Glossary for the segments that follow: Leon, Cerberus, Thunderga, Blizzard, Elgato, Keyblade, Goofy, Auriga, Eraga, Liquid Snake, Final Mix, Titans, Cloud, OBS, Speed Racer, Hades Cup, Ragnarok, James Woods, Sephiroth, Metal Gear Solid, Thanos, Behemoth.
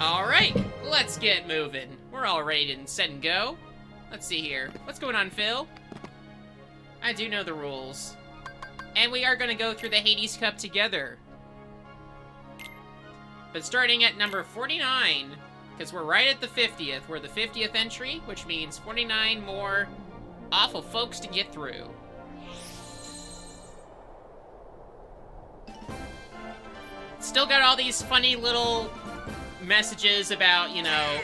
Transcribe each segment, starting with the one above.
Alright, let's get moving. We're all ready and set and go. Let's see here. What's going on, Phil? I do know the rules. And we are going to go through the Hades Cup together. But starting at number 49, because we're right at the 50th. We're the 50th entry, which means 49 more awful folks to get through. Still got all these funny little messages about, you know,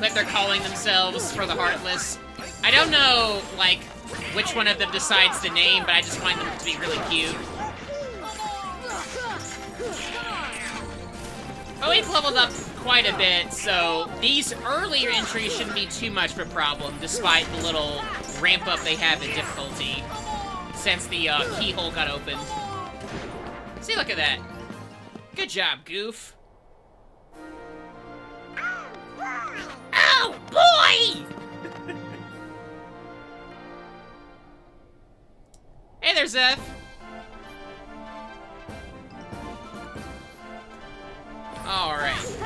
that they're calling themselves for the Heartless. I don't know, like, which one of them decides the name, but I just find them to be really cute. But we've leveled up quite a bit, so these earlier entries shouldn't be too much of a problem, despite the little ramp up they have in difficulty since the keyhole got opened. See, look at that. Good job, Goof. Oh, boy! Hey there, Zeph. Alright.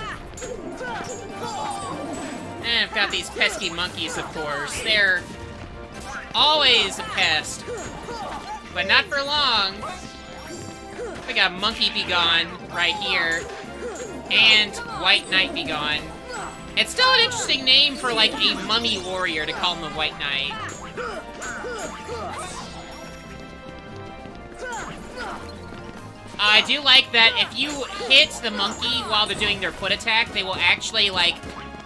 And I've got these pesky monkeys, of course. They're always a pest. But not for long. We got Monkey Be Gone right here. And White Knight Be Gone. It's still an interesting name for, like, a mummy warrior to call him a White Knight. I do like that if you hit the monkey while they're doing their foot attack, they will actually, like,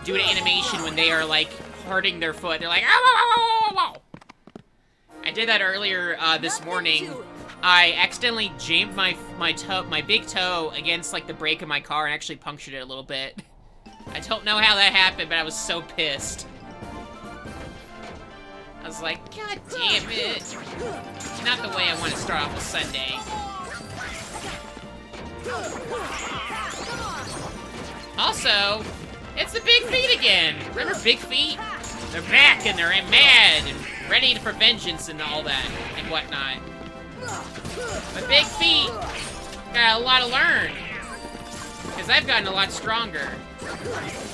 do an animation when they are, like, hurting their foot. They're like, ow, ow, ow, ow, ow. I did that earlier this morning. I accidentally jammed my big toe against, like, the brake of my car and actually punctured it a little bit. I don't know how that happened, but I was so pissed. I was like, God damn it. Not the way I want to start off with Sunday. Also, it's the Big Feet again. Remember Big Feet? They're back and they're mad and ready for vengeance and all that and whatnot. But Big Feet got a lot to learn, because I've gotten a lot stronger.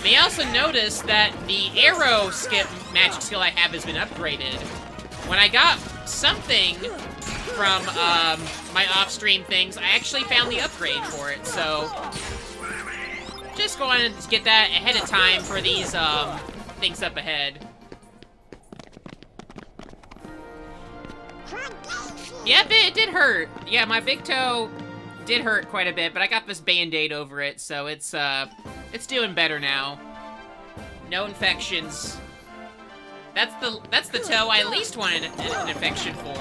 They also noticed that the arrow skip magic skill I have has been upgraded. When I got something from my off-stream things, I actually found the upgrade for it, so just go on and get that ahead of time for these things up ahead. Yeah, it did hurt. Yeah, my big toe did hurt quite a bit, but I got this Band-Aid over it, so it's doing better now. No infections. That's the toe I least wanted an infection for.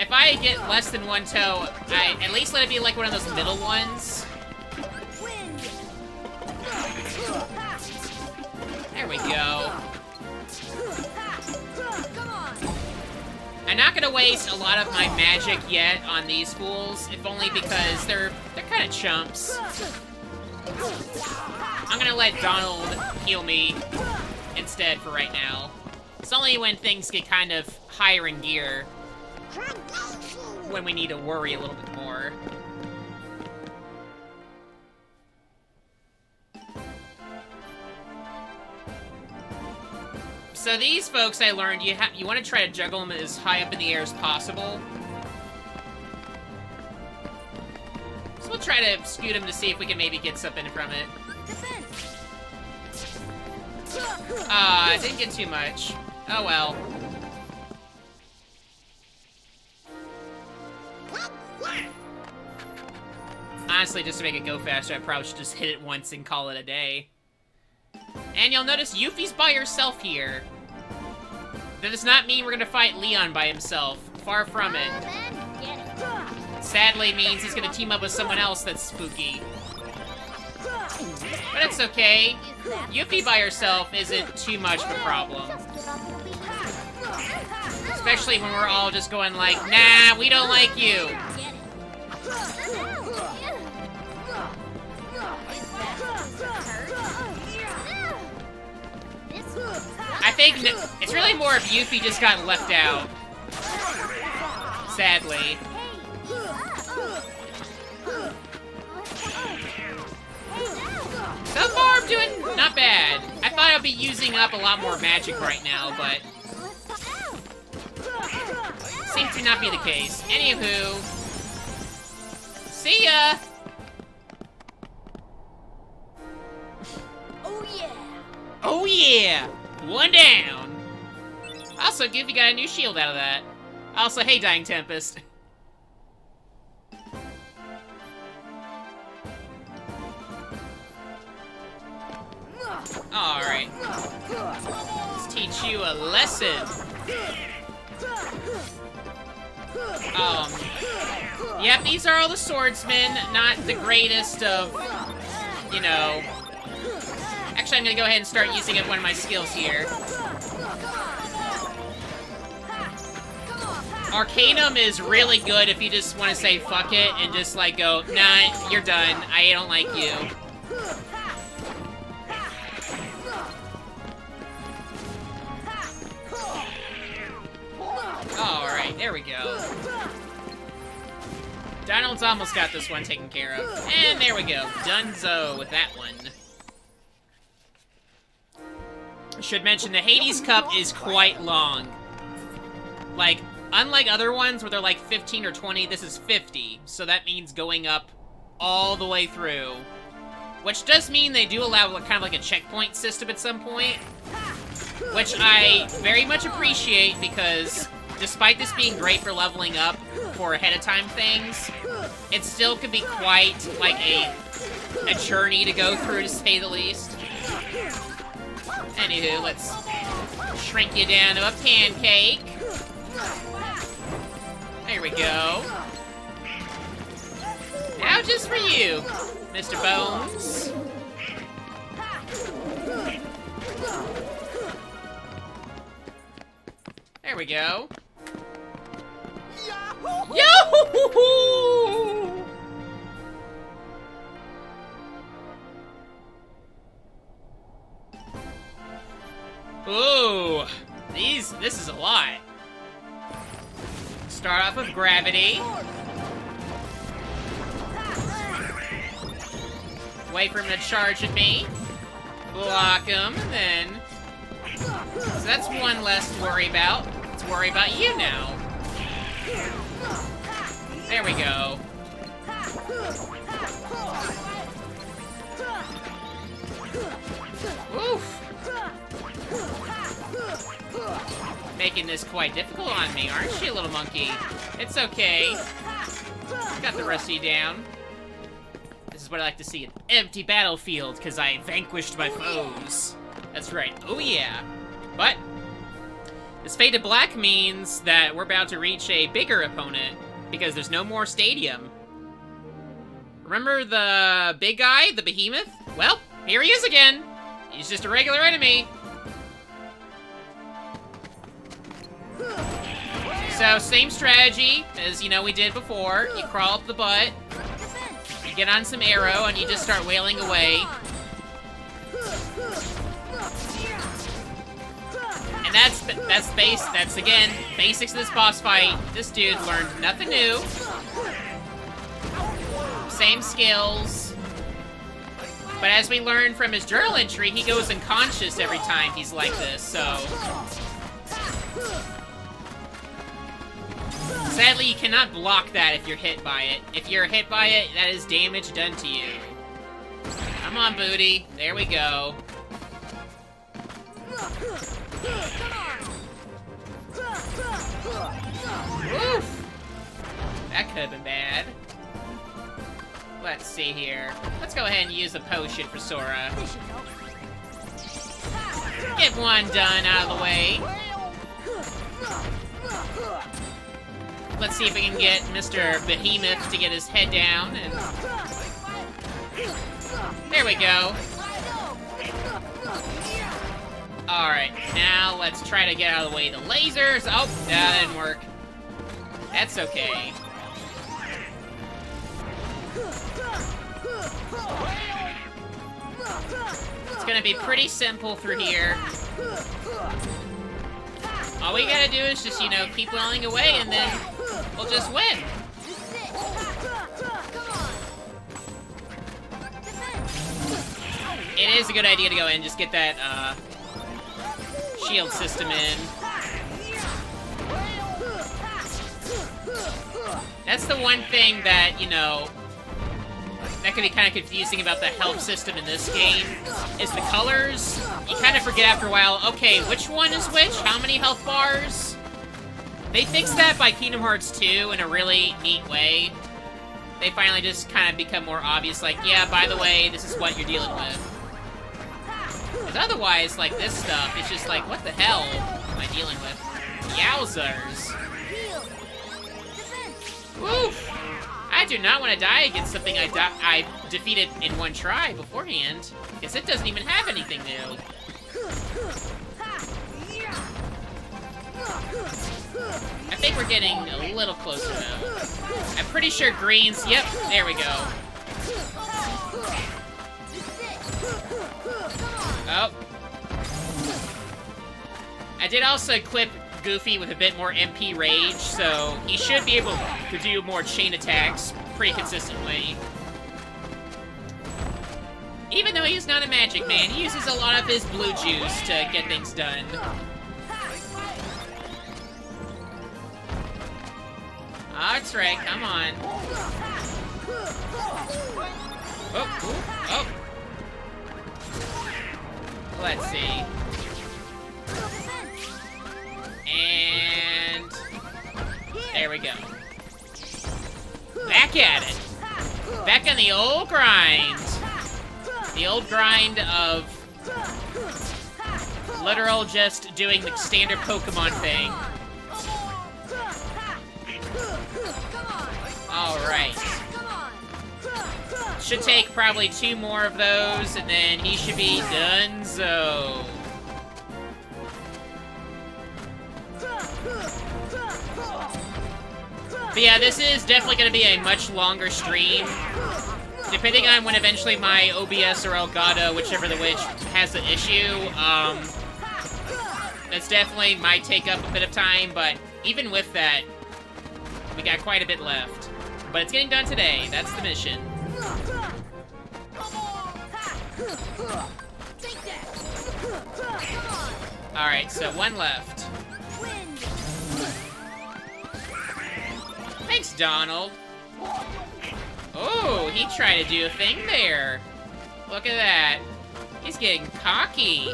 If I get less than one toe, I at least let it be like one of those middle ones. There we go. I'm not gonna waste a lot of my magic yet on these fools, if only because they're kind of chumps. I'm gonna let Donald heal me instead for right now. It's only when things get kind of higher in gear when we need to worry a little bit more. So these folks, I learned, you want to try to juggle them as high up in the air as possible. So we'll try to scoot them to see if we can maybe get something from it. Ah, I didn't get too much. Oh well. Honestly, just to make it go faster, I probably should just hit it once and call it a day. And you'll notice Yuffie's by herself here. That does not mean we're gonna fight Leon by himself. Far from it. Sadly means he's gonna team up with someone else that's spooky. But it's okay. Yuffie by herself isn't too much of a problem. Especially when we're all just going like, nah, we don't like you. I think it's really more if Yuffie just got left out. Sadly. So far, I'm doing not bad. I thought I'd be using up a lot more magic right now, but seems to not be the case. Anywho, see ya! Oh yeah! Oh yeah! One down! Also, Goofy got a new shield out of that. Also, hey, Dying Tempest. Alright. Let's teach you a lesson. Yep, these are all the swordsmen. Not the greatest of, you know... Actually, I'm gonna go ahead and start using up one of my skills here. Arcanum is really good if you just want to say fuck it and just like go, nah, you're done. I don't like you. Alright, there we go. Donald's almost got this one taken care of. And there we go. Dunzo with that one. I should mention the Hades Cup is quite long. Like, unlike other ones where they're like 15 or 20, this is 50. So that means going up all the way through. Which does mean they do allow kind of like a checkpoint system at some point. Which I very much appreciate because despite this being great for leveling up for ahead of time things, it still could be quite like a journey to go through, to say the least. Anywho, let's shrink you down to a pancake. There we go. Now just for you, Mr. Bones. There we go. Yo! Ooh, this is a lot. Start off with gravity. Wait for him to charge at me. Block him, and then... So that's one less to worry about. Let's worry about you now. There we go. Oof. Making this quite difficult on me, aren't you, little monkey? It's okay. Got the rest of you down. This is what I like to see, an empty battlefield, because I vanquished my foes. That's right. Oh, yeah. But this fade to black means that we're about to reach a bigger opponent because there's no more stadium. Remember the big guy, the Behemoth? Well, here he is again. He's just a regular enemy. So, same strategy as, you know, we did before. You crawl up the butt, you get on some arrow, and you just start wailing away. And that's again, basics of this boss fight. This dude learned nothing new. Same skills. But as we learned from his journal entry, he goes unconscious every time he's like this, so... Sadly, you cannot block that if you're hit by it. If you're hit by it, that is damage done to you. Come on, booty. There we go. Oof! That could have been bad. Let's see here. Let's go ahead and use a potion for Sora. Get one done out of the way. Let's see if we can get Mr. Behemoth to get his head down. And... There we go. Alright, now let's try to get out of the way the lasers. Oh, that didn't work. That's okay. It's gonna be pretty simple through here. All we gotta do is just, you know, keep wailing away and then we'll just win. it is a good idea to go in, just get that shield system in. That's the one thing that, you know, that could be kind of confusing about the health system in this game, is the colors. You kind of forget after a while, okay, which one is which? How many health bars? They fixed that by Kingdom Hearts 2 in a really neat way. They finally just kind of become more obvious, like, yeah, by the way, this is what you're dealing with. Because otherwise, like, this stuff, it's just like, what the hell am I dealing with? Yowzers. Woof! I do not want to die against something I defeated in one try beforehand, because it doesn't even have anything new. I think we're getting a little closer now. I'm pretty sure greens... Yep, there we go. Oh. I did also clip Goofy with a bit more MP rage, so he should be able to do more chain attacks pretty consistently. Even though he's not a magic man, he uses a lot of his blue juice to get things done. Oh, that's right, come on. Oh, oh, oh. Let's see. And... there we go. Back at it. Back on the old grind. The old grind of... literal just doing the standard Pokemon thing. Alright. Should take probably 2 more of those, and then he should be donezo. But yeah, this is definitely going to be a much longer stream. Depending on when eventually my OBS or Elgato, whichever the which, has an issue, that's definitely might take up a bit of time, but even with that, we got quite a bit left. But it's getting done today. That's the mission. Alright, so 1 left. Thanks, Donald. Oh, he tried to do a thing there. Look at that. He's getting cocky.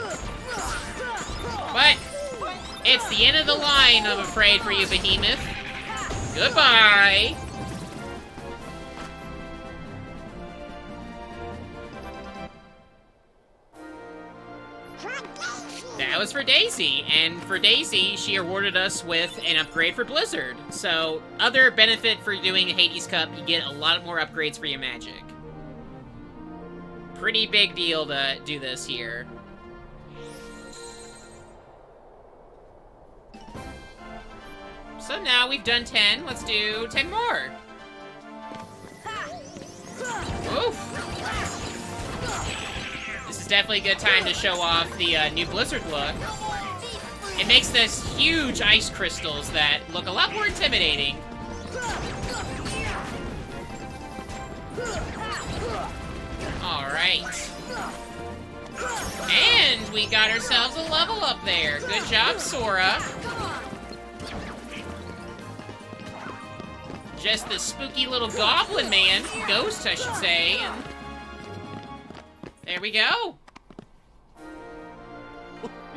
But it's the end of the line, I'm afraid, for you, Behemoth. Goodbye. That was for Daisy, and for Daisy, she awarded us with an upgrade for Blizzard. So, other benefit for doing Hades Cup, you get a lot more upgrades for your magic. Pretty big deal to do this here. So now we've done 10, let's do 10 more. Oof. This is definitely a good time to show off the new Blizzard look. It makes those huge ice crystals that look a lot more intimidating. Alright. And we got ourselves a level up there. Good job, Sora. Just the spooky little goblin man. Ghost, I should say. And there we go.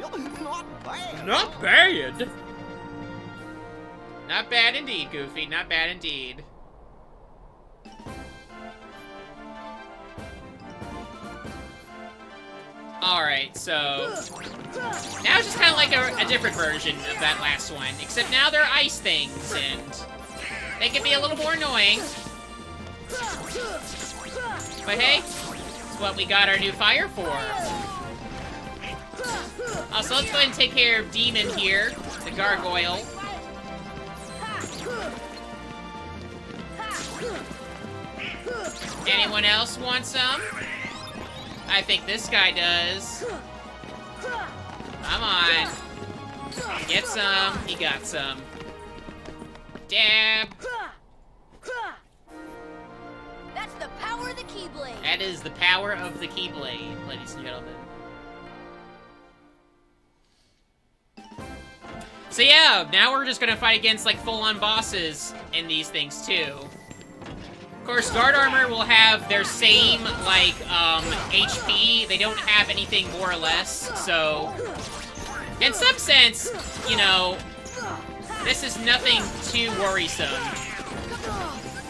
Not bad. Not bad. Not bad indeed, Goofy. Not bad indeed. Alright, so... now it's just kind of like a different version of that last one. Except now they're ice things and... they can be a little more annoying. But hey, it's what we got our new fire for. Also, let's go ahead and take care of Demon here, the gargoyle. Anyone else want some? I think this guy does. Come on. Get some. He got some. Damn. That's the power of the Keyblade. That is the power of the Keyblade, ladies and gentlemen. So yeah, now we're just gonna fight against like full-on bosses in these things too. Of course, Guard Armor will have their same like HP. They don't have anything more or less, so in some sense, you know, this is nothing too worrisome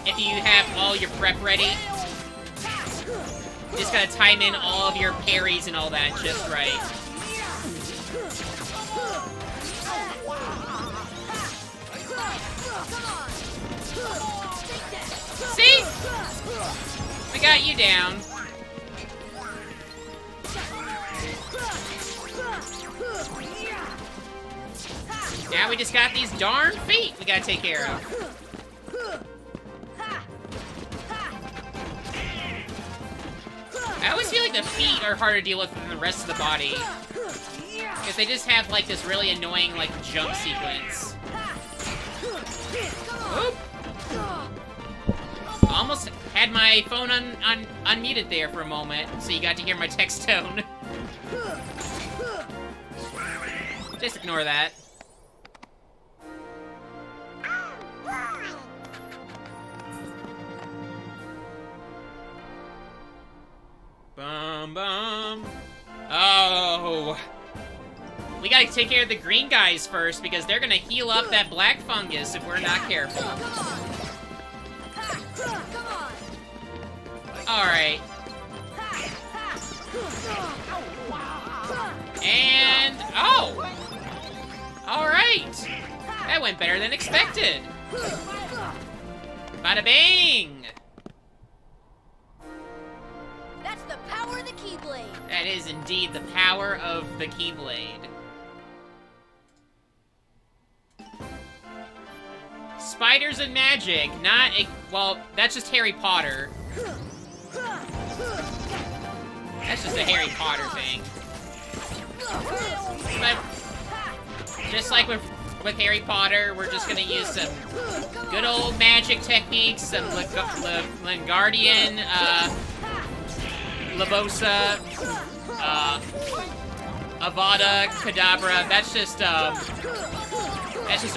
if you have all your prep ready. Just gotta time in all of your parries and all that just right. See? I got you down. Now we just got these darn feet we gotta take care of. I always feel like the feet are harder to deal with than the rest of the body, because they just have like this really annoying like jump sequence. Oop. Almost had my phone unmuted there for a moment, so you got to hear my text tone. Just ignore that. Bum bum. Oh. We gotta take care of the green guys first, because they're gonna heal up that black fungus if we're not careful. Alright. And... oh! Alright! That went better than expected! Bada bing! That's the power of the Keyblade! That is indeed the power of the Keyblade. Spiders and magic, not a... well, that's just Harry Potter. That's just a Harry Potter thing. But, just like with Harry Potter, we're just gonna use some good old magic techniques, some Lingardian, Labosa, Avada Kedavra. That's just a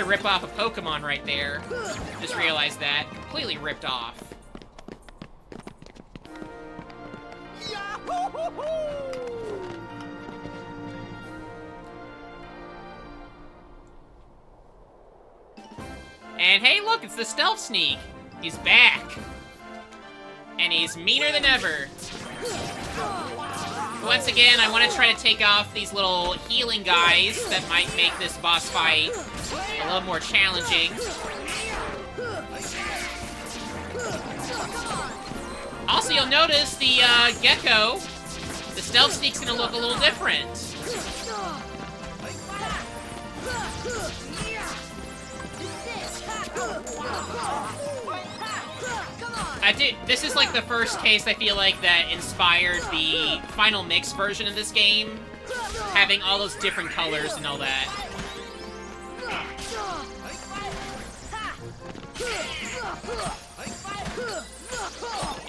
rip-off of Pokemon right there. Just realized that. Completely ripped off. And hey, look, it's the Stealth Sneak. He's back. And he's meaner than ever. Once again, I want to try to take off these little healing guys that might make this boss fight a little more challenging. Also, you'll notice the gecko, the Stealth Sneak's gonna look a little different. This is like the first case I feel like that inspired the Final Mix version of this game, having all those different colors and all that.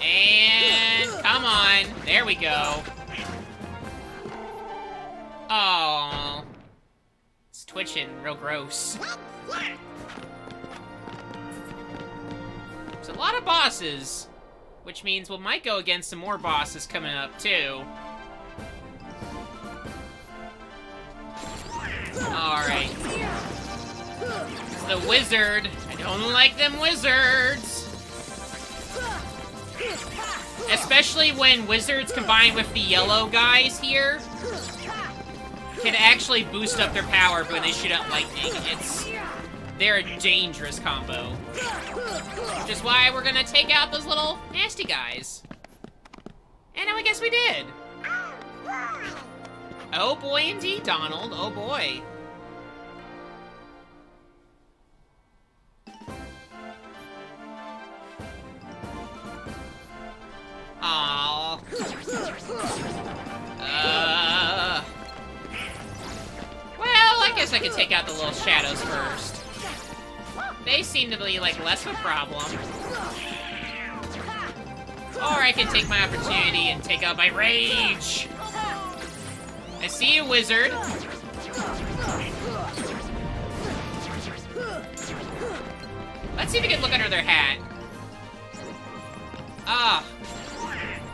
And come on, there we go. Oh, it's twitching real gross. There's a lot of bosses, which means we might go against some more bosses coming up too. All right. It's the wizard. I don't like them wizards. Especially when wizards combined with the yellow guys here can actually boost up their power when they shoot out lightning. They're a dangerous combo. Which is why we're gonna take out those little nasty guys. And I guess we did. Oh boy indeed, Donald. Oh boy. Aww. Well, I guess I could take out the little shadows first. They seem to be, like, less of a problem. Or I can take my opportunity and take out my rage. I see you, wizard. Let's see if we can look under their hat. Ah.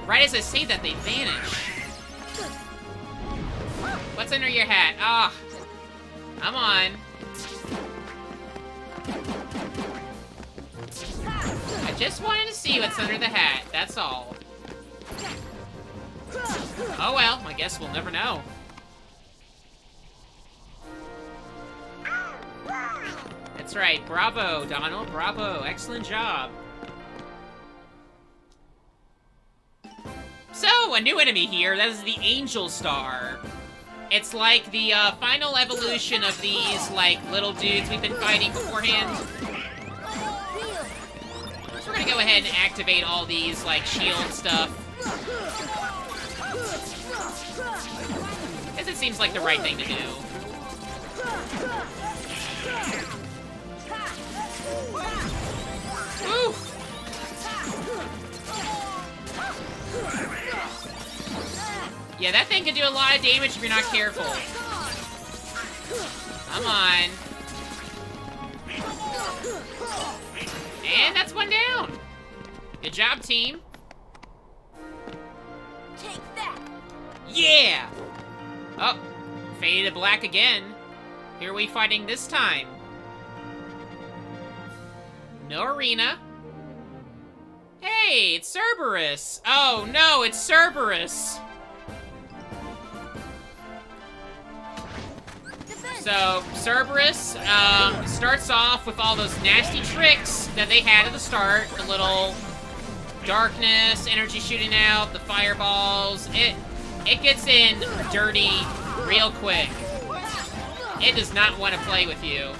Right as I say that, they vanish. What's under your hat? Ah. Come on. I just wanted to see what's under the hat, that's all. Oh well, I guess we'll never know. That's right, bravo, Donald, bravo, excellent job. So, a new enemy here, that is the Angel Star. It's like the final evolution of these, like, little dudes we've been fighting beforehand. So we're gonna go ahead and activate all these, like, shield stuff. Because it seems like the right thing to do. Woo! Yeah, that thing can do a lot of damage if you're not careful. Come on. And that's one down. Good job, team. Take that. Yeah! Oh, faded to black again. Here we fighting this time. No arena. Hey, it's Cerberus. Oh no, it's Cerberus. So, Cerberus starts off with all those nasty tricks that they had at the start. The little darkness, energy shooting out, the fireballs. It gets in dirty real quick. It does not want to play with you.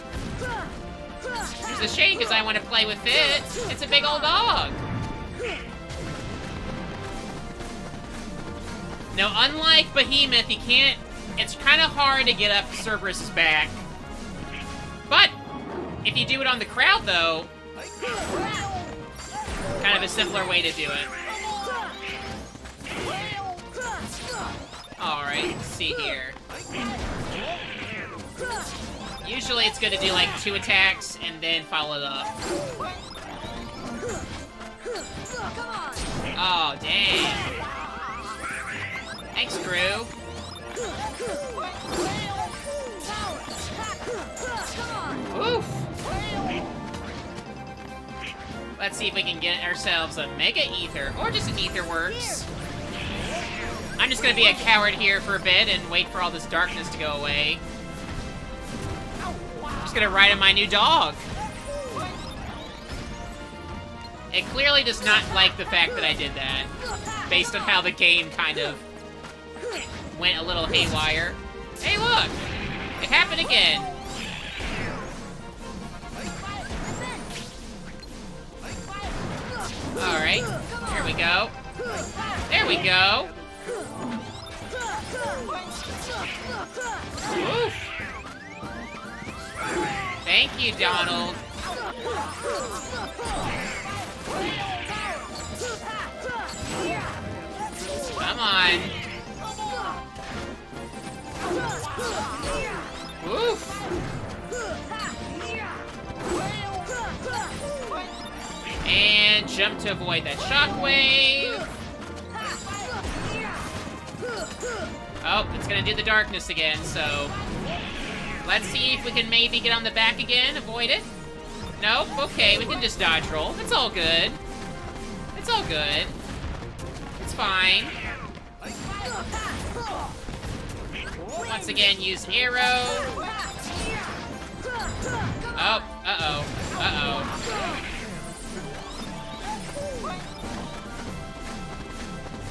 It's a shame because I want to play with it. It's a big old dog. Now, unlike Behemoth, he can't... It's kind of hard to get up Cerberus's back. But, if you do it on the crowd, though, kind of a simpler way to do it. Alright, let's see here. Usually it's good to do, like, 2 attacks and then follow it up. Oh, dang. Thanks, Drew. Oof! Let's see if we can get ourselves a Mega Ether, or just an Ether Works. I'm just gonna be a coward here for a bit and wait for all this darkness to go away. I'm just gonna ride on my new dog. It clearly does not like the fact that I did that, based on how the game kind of went a little haywire. Hey, look! It happened again! Alright. Here we go. There we go! Oof. Thank you, Donald. Come on. Oof. And jump to avoid that shockwave. Oh, it's gonna do the darkness again, so... Let's see if we can maybe get on the back again, avoid it. Nope, okay, we can just dodge roll. It's all good. It's all good. It's fine. Once again, use arrow. Oh, uh-oh, uh-oh.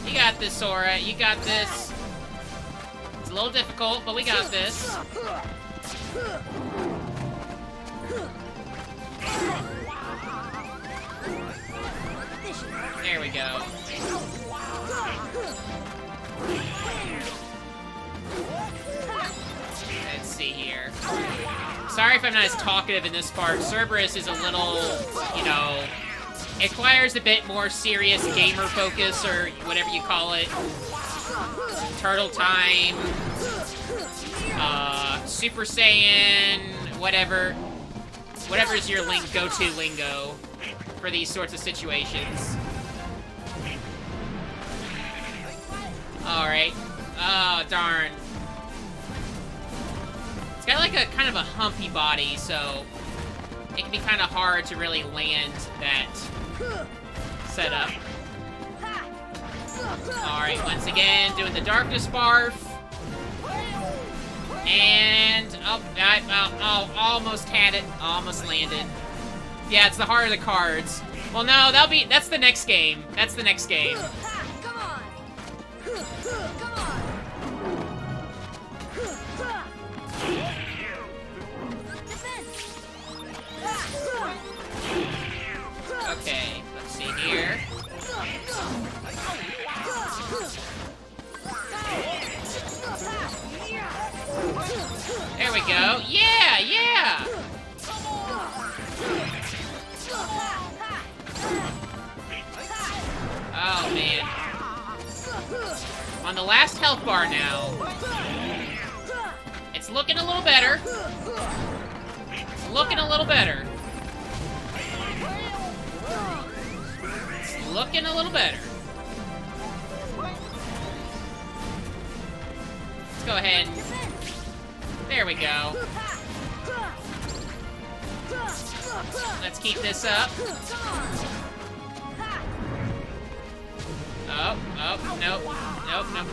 You got this, Sora, you got this. It's a little difficult, but we got this. There we go. Let's see here. Sorry if I'm not as talkative in this part. Cerberus is a little, you know, acquires a bit more serious gamer focus, or whatever you call it. Turtle Time, Super Saiyan, whatever. Whatever's your go-to lingo for these sorts of situations. Alright. Oh, darn. It's got like a kind of a humpy body, so it can be kind of hard to really land that setup. Alright, once again, doing the Darkness Barf. And, oh, I almost had it. Almost landed. Yeah, it's the Heart of the Cards. Well, no, that's the next game. That's the next game. Okay, let's see here. There we go. Yeah, yeah! Oh, man. On the last health bar now. It's looking a little better. It's looking a little better. It's looking a little better. Let's go ahead. There we go. Let's keep this up. Oh, oh, nope. Nope, nope,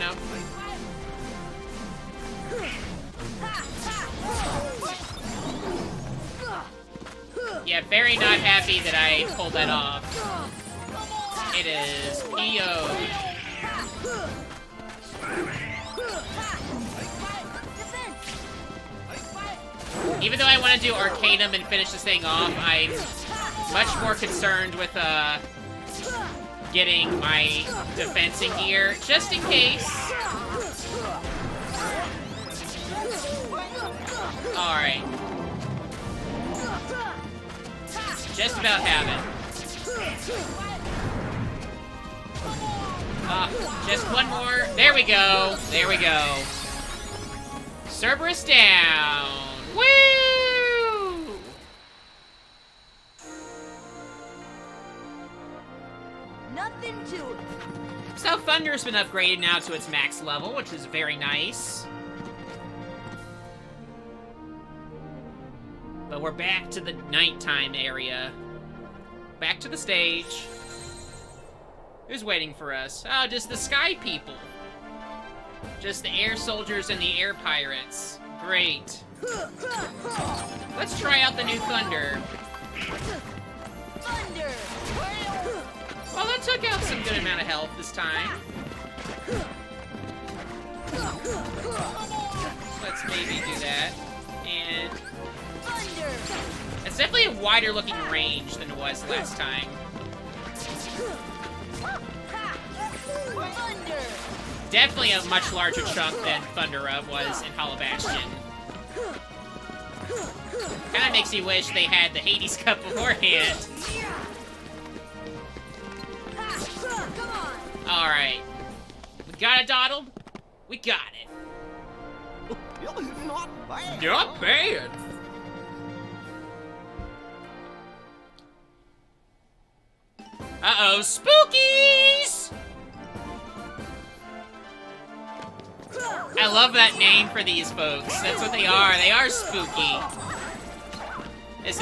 nope. Yeah, very not happy that I pulled that off. It is PO'd. Even though I want to do Arcanum and finish this thing off, I'm much more concerned with, getting my defense in gear, just in case. Alright. Just about have it. Just one more. There we go. There we go. Cerberus down. Woo! Nothing to it. So Thunder's been upgraded now to its max level, which is very nice. But we're back to the nighttime area. Back to the stage. Who's waiting for us? Oh, just the sky people. Just the air soldiers and the air pirates. Great. Let's try out the new Thunder. Thunder! Well, that took out some good amount of health this time. Let's maybe do that. And it's definitely a wider looking range than it was last time. Definitely a much larger chunk than Thunderga was in Hollow Bastion. Kinda makes me wish they had the Hades Cup beforehand. Alright. We got it, Donald. We got it. Not bad. Not bad. Uh-oh, Spookies! I love that name for these folks. That's what they are. They are spooky. This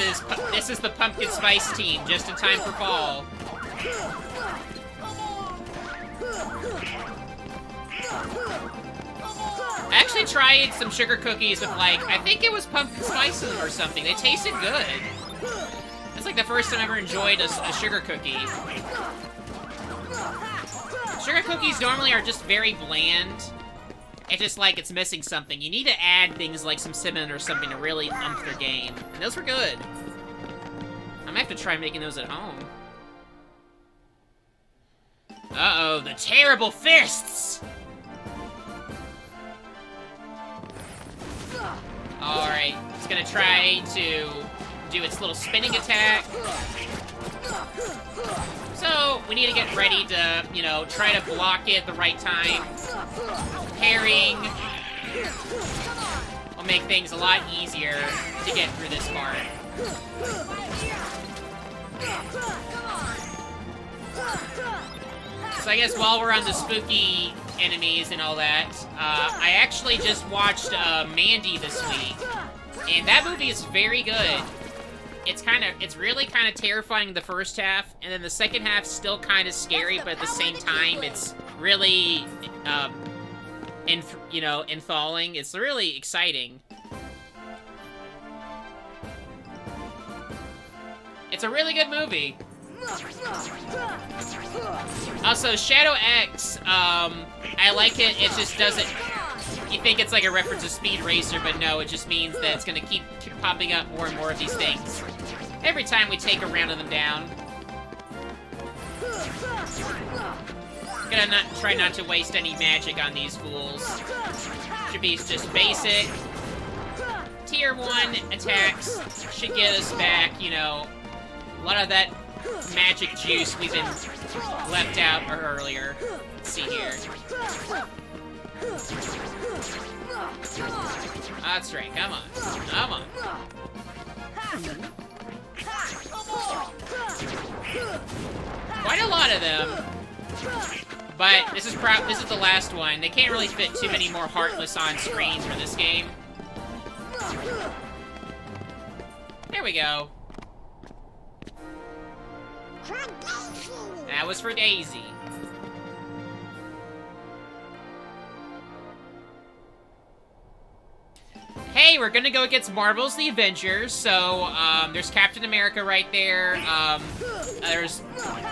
is the Pumpkin Spice team, just in time for fall. I actually tried some sugar cookies with, like, I think it was pumpkin spice in them or something. They tasted good. That's like the first time I ever enjoyed a sugar cookie. Sugar cookies normally are just very bland. It's just like it's missing something. You need to add things like some cinnamon or something to really ump their game. And those were good. I might have to try making those at home. Uh-oh, the terrible fists! Alright, it's gonna try to do its little spinning attack. So, we need to get ready to, you know, try to block it at the right time. Parrying will make things a lot easier to get through this part. So I guess while we're on the spooky enemies and all that, I actually just watched Mandy this week, and that movie is very good. It's really kind of terrifying the first half, and then the second half's still kind of scary, but at the same time, it's really, enthralling. It's really exciting. It's a really good movie. Also, Shadow X, I like it, it just doesn't... You think it's like a reference to Speed Racer, but no, it just means that it's gonna keep popping up more and more of these things. Every time we take a round of them down. Gonna try not to waste any magic on these fools. Should be just basic. Tier 1 attacks should get us back, you know, a lot of that magic juice we've been left out earlier. Let's see here. That's right, come on. Come on. Quite a lot of them. But this is the last one. They can't really fit too many more Heartless on screen for this game. There we go. That was for Daisy. Hey, we're gonna go against Marvel's The Avengers, so, there's Captain America right there,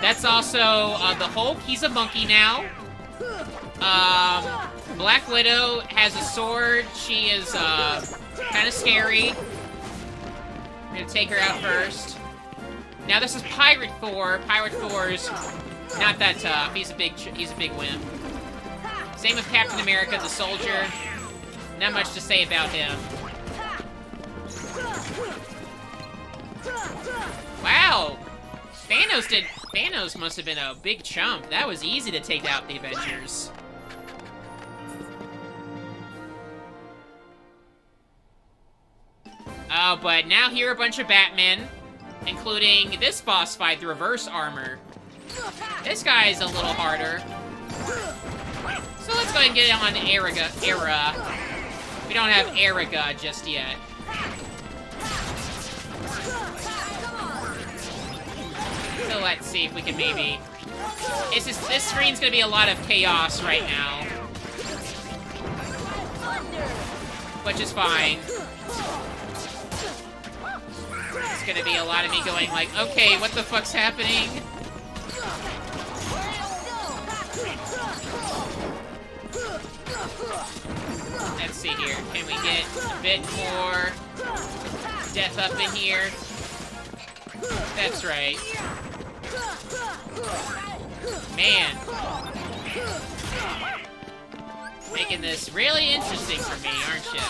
that's also, the Hulk, he's a monkey now. Black Widow has a sword, she is, kinda scary. I'm gonna take her out first. Now this is Pirate 4. Pirate 4's not that tough. He's a big wimp. Same with Captain America, the soldier. Not much to say about him. Wow, Thanos must have been a big chump. That was easy to take out the Avengers. Oh, but now here are a bunch of Batmen. Including this boss fight, the reverse armor. This guy is a little harder. So let's go ahead and get on Era. We don't have Eraga just yet. So let's see if we can maybe... This screen's gonna be a lot of chaos right now. Which is fine. It's gonna be a lot of me going like, okay, what the fuck's happening? Let's see here. Can we get a bit more death up in here? That's right. Man. Making this really interesting for me, aren't you?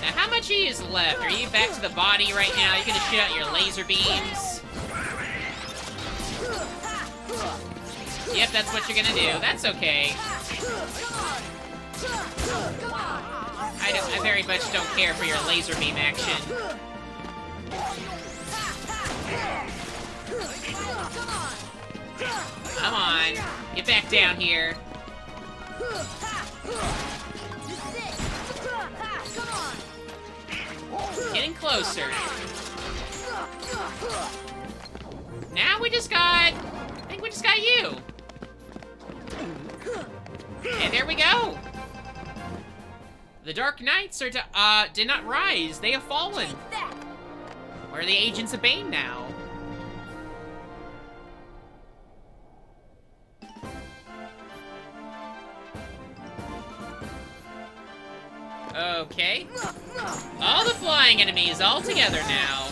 Now, how much E is left? Are you back to the body right now? You're gonna shoot out your laser beams? Yep, that's what you're gonna do. That's okay. I very much don't care for your laser beam action. Come on. Get back down here. Getting closer. Now we just got... I think we just got you. And there we go. The Dark Knights did not rise. They have fallen. We're the Agents of Bane now. Okay. All the flying enemies all together now.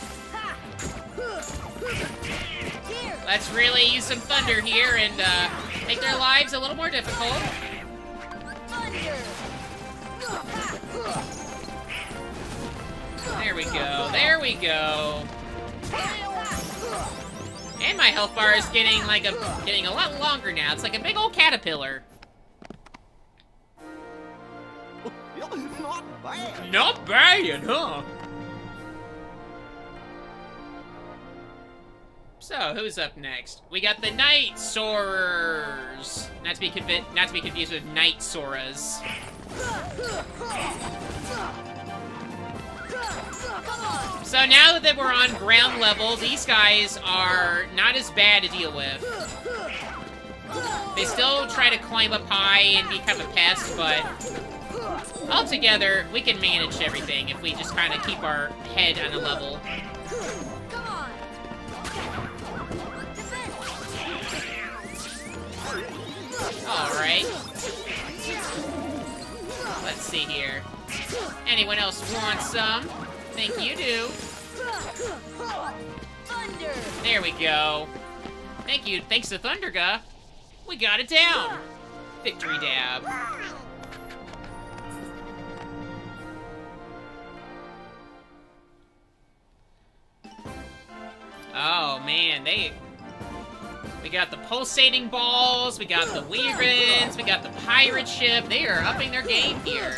Let's really use some thunder here and make their lives a little more difficult. There There we go. There we go. And my health bar is getting like getting a lot longer now. It's like a big old caterpillar. Not bad. Not bad, huh? So, who's up next? We got the Night Sorers. Not to be confused with Night Soras. So now that we're on ground level, these guys are not as bad to deal with. They still try to climb up high and become a pest, but altogether, we can manage everything if we just kind of keep our head on a level. Alright. Let's see here. Anyone else want some? Think you do. There we go. Thank you. Thanks to Thunderga, we got it down. Victory dab. Oh man, we got the pulsating balls, we got the wyverns, we got the pirate ship. They are upping their game here.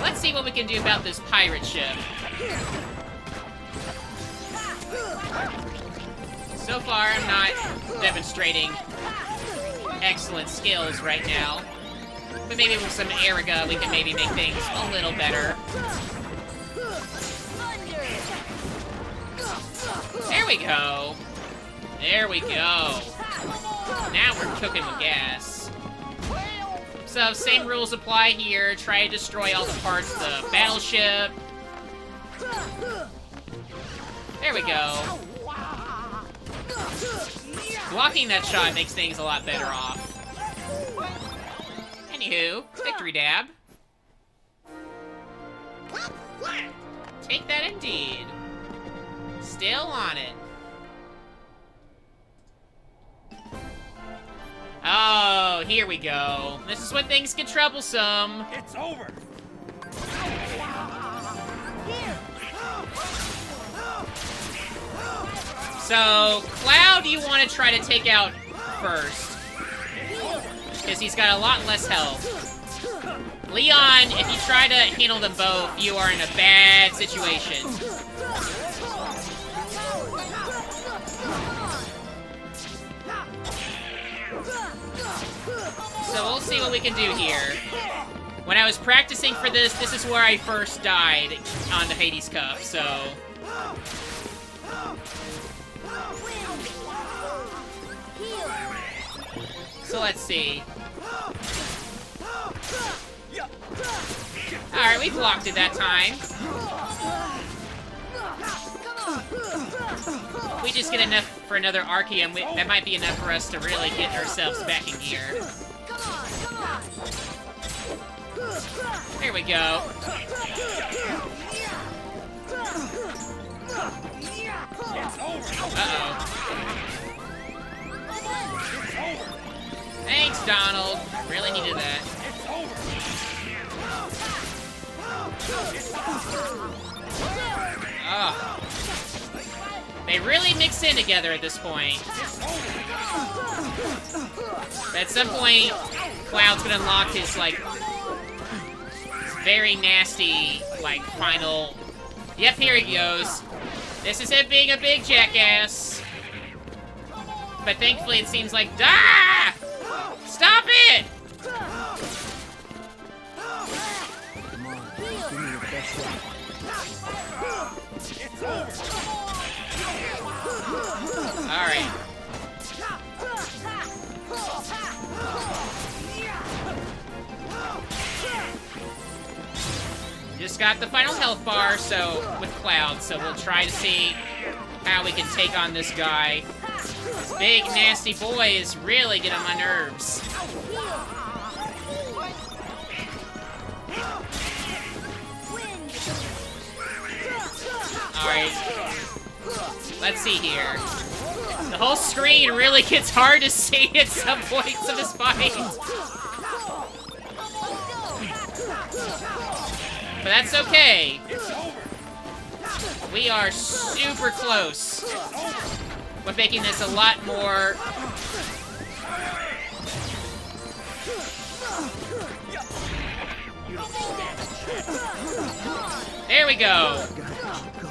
Let's see what we can do about this pirate ship. So far, I'm not demonstrating excellent skills right now. But maybe with some Auriga, we can maybe make things a little better. There we go. There we go. Now we're cooking with gas. So, same rules apply here. Try to destroy all the parts of the battleship. There we go. Blocking that shot makes things a lot better off. Anywho, victory dab. Take that indeed. Still on it. Oh, here we go. This is when things get troublesome. It's over. So, Cloud, you want to try to take out first, because he's got a lot less health. Leon, if you try to handle them both, you are in a bad situation. So we'll see what we can do here. When I was practicing for this, this is where I first died on the Hades Cup, so... So let's see. Alright, we blocked it that time. If we just get enough for another Arcanum, that might be enough for us to really get ourselves back in gear. There we go. Uh-oh. Thanks, Donald. Really needed that. Oh. They really mix in together at this point. At some point, Cloud's gonna unlock his, like, very nasty, like, final... Yep, here he goes. This is it being a big jackass. But thankfully it seems like... Ah! Stop it! Alright. Just got the final health bar, so with Cloud, so we'll try to see how we can take on this guy. This big nasty boy is really getting on my nerves. Alright. Let's see here. The whole screen really gets hard to see at some points of this fight. But that's okay. We are super close. We're making this a lot more... There we go.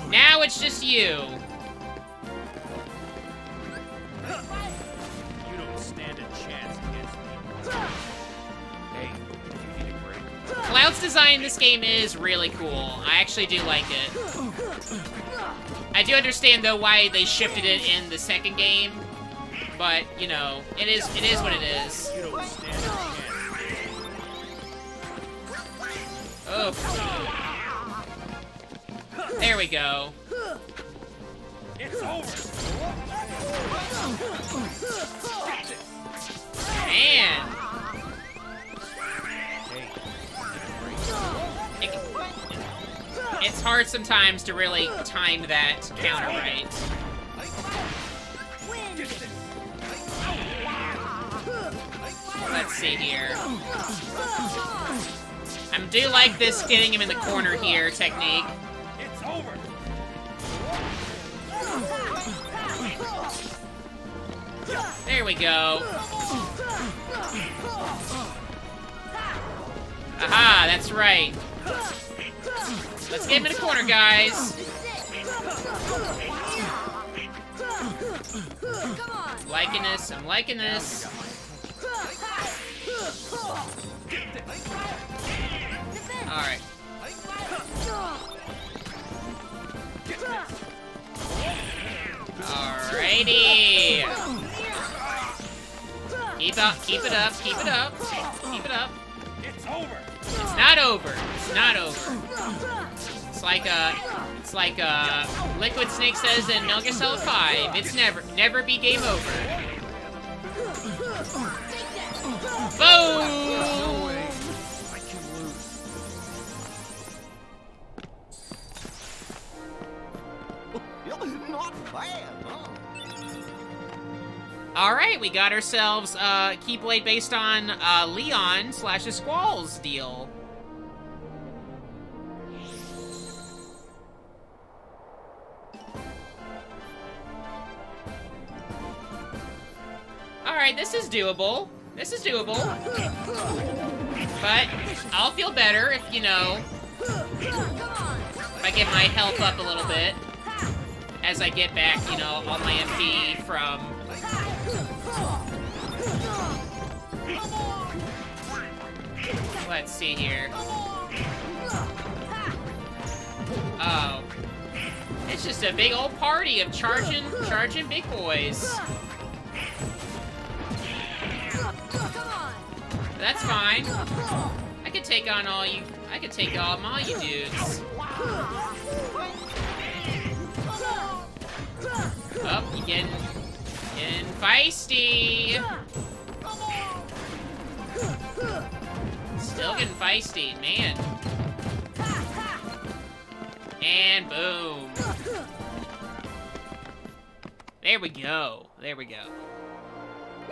Now it's just you. You don't stand a chance against me. Hey, if you need a break. Cloud's design in this game is really cool. I actually do like it. I do understand though why they shifted it in the second game, but you know, it is what it is. You don't stand a chance. Oh. There we go. It's over. Man. It's hard sometimes to really time that counter right. Let's see here. I do like this getting him in the corner here technique. There we go. Aha, that's right. Let's get him in the corner, guys. Liking this, I'm liking this. Alright. Alrighty. Keep it up. It's over. It's not over. It's like Liquid Snake says in Metal Gear Solid 5. It's never be game over. Boom! I can lose. Not bad, huh? Alright, we got ourselves Keyblade based on Leon / the Squall's deal. Alright, this is doable. But I'll feel better if, you know, if I get my health up a little bit as I get back, you know, on my MP from... Let's see here. Oh. It's just a big old party of charging big boys. But that's fine. I could take on all you dudes. Oh, you getting feisty. Still getting feisty, man. And boom. There we go.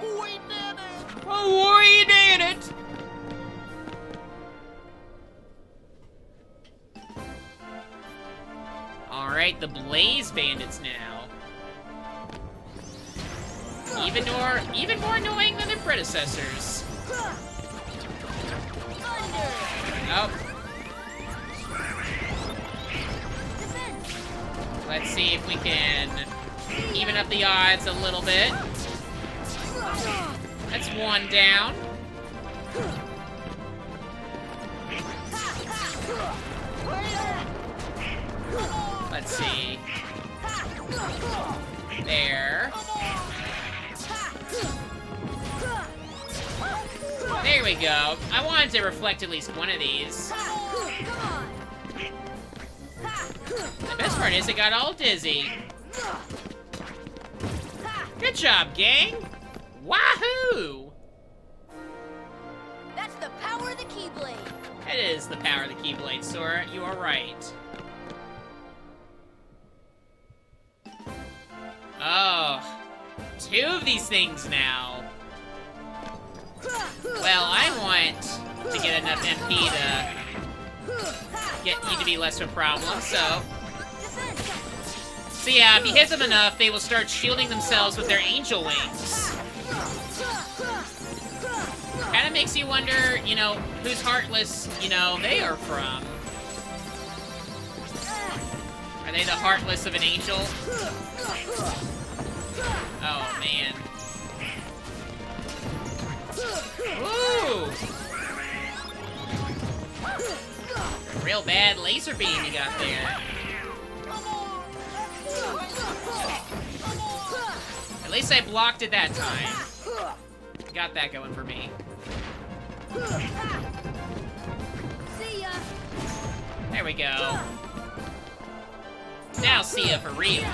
We did it! Alright, the Blaze Bandits now. Even more annoying than their predecessors. Nope. Let's see if we can even up the odds a little bit. That's one down. Let's see. There. There we go. I wanted to reflect at least one of these. The best part is it got all dizzy. Good job, gang! Wahoo! That's the power of the Keyblade. That is the power of the Keyblade, Sora. You are right. Oh, two of these things now. Well, I want to get enough MP to get even be less of a problem, so... So yeah, if you hit them enough, they will start shielding themselves with their angel wings. Kinda makes you wonder, you know, whose Heartless, you know, they are from. Are they the Heartless of an angel? Oh, man. Ooh! Real bad laser beam you got there. At least I blocked it that time. Got that going for me. There we go. Now see ya for real.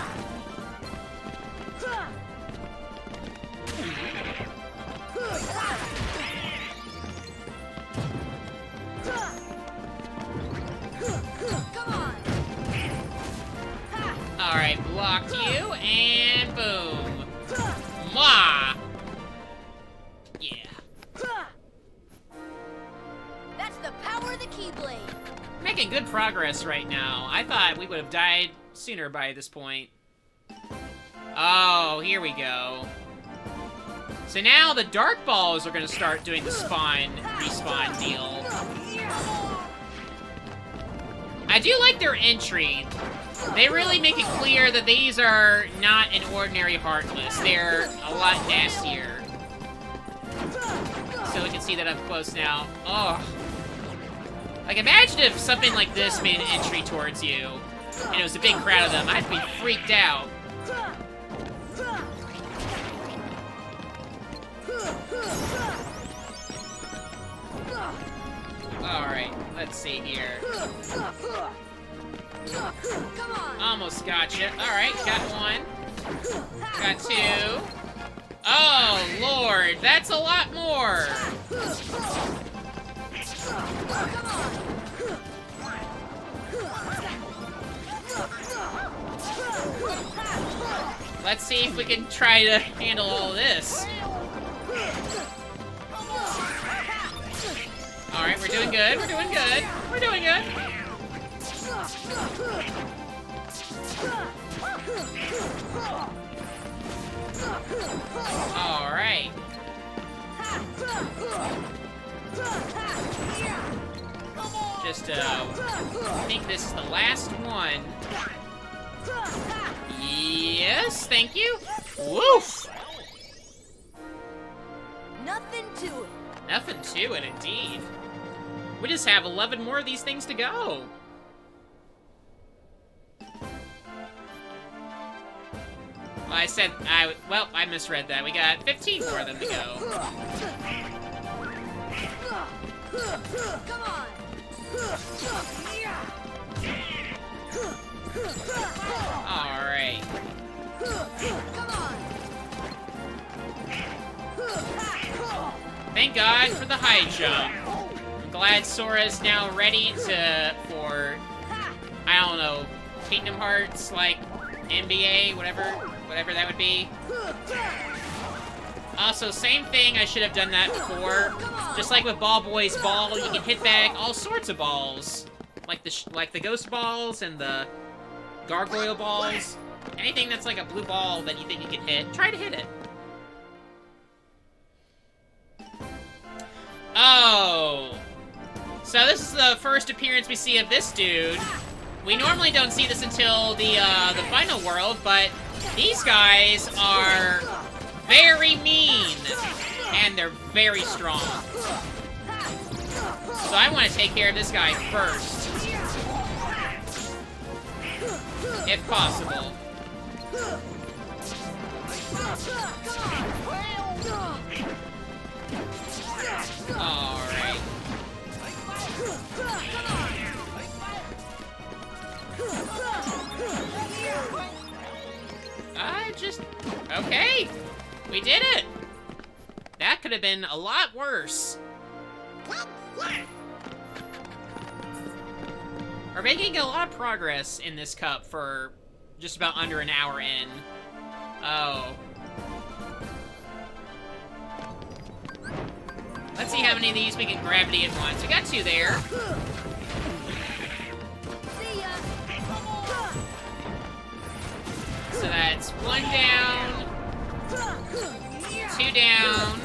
Alright, blocked you, and boom. Mwah! Yeah. That's the power of the Keyblade. Making good progress right now. I thought we would have died sooner by this point. Oh, here we go. So now the dark balls are gonna start doing the spawn, respawn deal. I do like their entry. They really make it clear that these are not an ordinary Heartless. They're a lot nastier. So we can see that up close now. Oh. Like, imagine if something like this made an entry towards you, and it was a big crowd of them. I'd be freaked out. Alright, let's see here. Almost gotcha. Alright, got one. Got two. Oh, Lord, that's a lot more. Let's see if we can try to handle all this. Alright, we're doing good, we're doing good, we're doing good. Alright. Just, I think this is the last one. Yes, thank you. Woof! Nothing to it. Nothing to it, indeed. We just have 11 more of these things to go. Well, I said, well, I misread that. We got 15 more of them to go. Come on. All right. Come on. Thank God for the high jump. I'm glad Sora's now ready for I don't know, Kingdom Hearts, like NBA, whatever that would be. Also, same thing, I should have done that before. Just like with Ball Boy's Ball, you can hit back all sorts of balls. Like the ghost balls and the gargoyle balls. Anything that's like a blue ball that you think you can hit, try to hit it. Oh. So this is the first appearance we see of this dude. We normally don't see this until the final world, but these guys are... very mean, and they're very strong. So I want to take care of this guy first, if possible. All right. Okay. We did it! That could have been a lot worse. We're making a lot of progress in this cup for just about under an hour in. Oh. Let's see how many of these we can grab at once. We got two there. That's one down. Two down.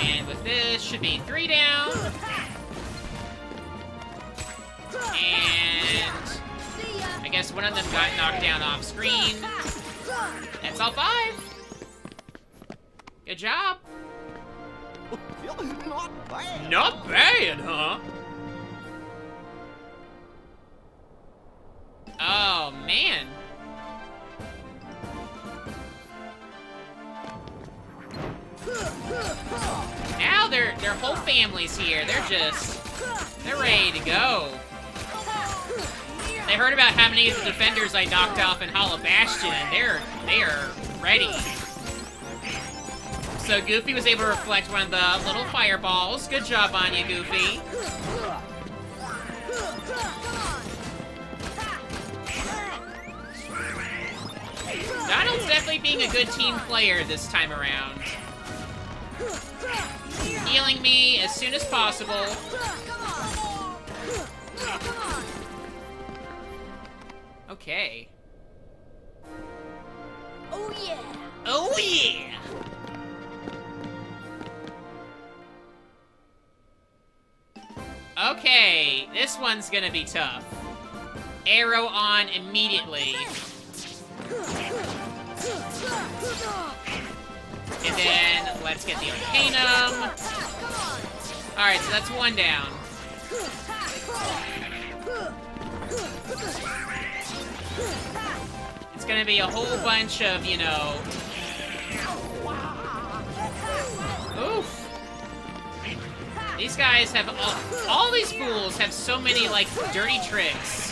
And with this, should be three down. And I guess one of them got knocked down off screen. That's all five. Good job. Not bad. Not bad, huh? Oh, man. Now their whole family's here. They're ready to go. They heard about how many of the defenders I knocked off in Hollow Bastion, and they're ready. So Goofy was able to reflect one of the little fireballs. Good job on you, Goofy. Donald's definitely being a good team player this time around. Healing me as soon as possible. Okay. Oh yeah! Oh yeah! Okay, this one's gonna be tough. Arrow on immediately. And then, let's get the Arcanum. Alright, so that's one down. It's gonna be a whole bunch of, you know... Oof! These guys have all these fools have so many, like, dirty tricks.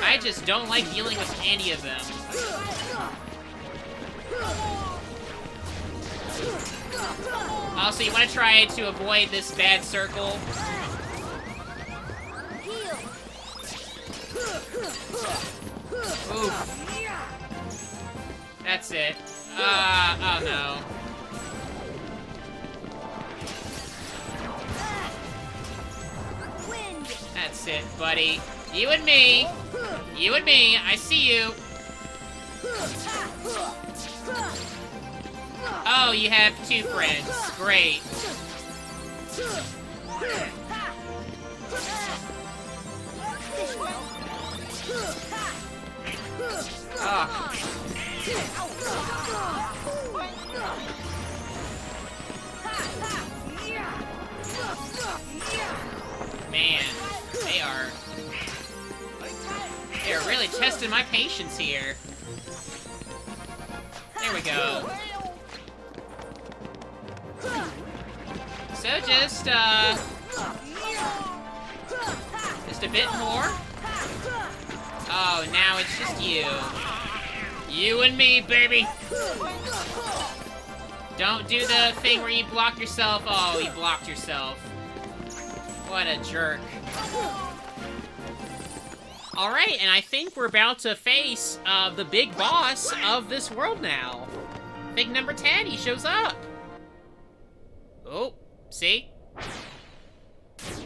I just don't like dealing with any of them. Also, you want to try to avoid this bad circle. Oof. That's it. Oh no. That's it, buddy. You and me. You and me. I see you. Oh, you have two friends. Great. Oh. Man. They're really testing my patience here. There we go. So just a bit more. Oh, now it's just you. You and me, baby. Don't do the thing where you block yourself. Oh, you blocked yourself. What a jerk. Alright, and I think we're about to face the big boss of this world now. Big number 10, he shows up. Oh, see? Yo,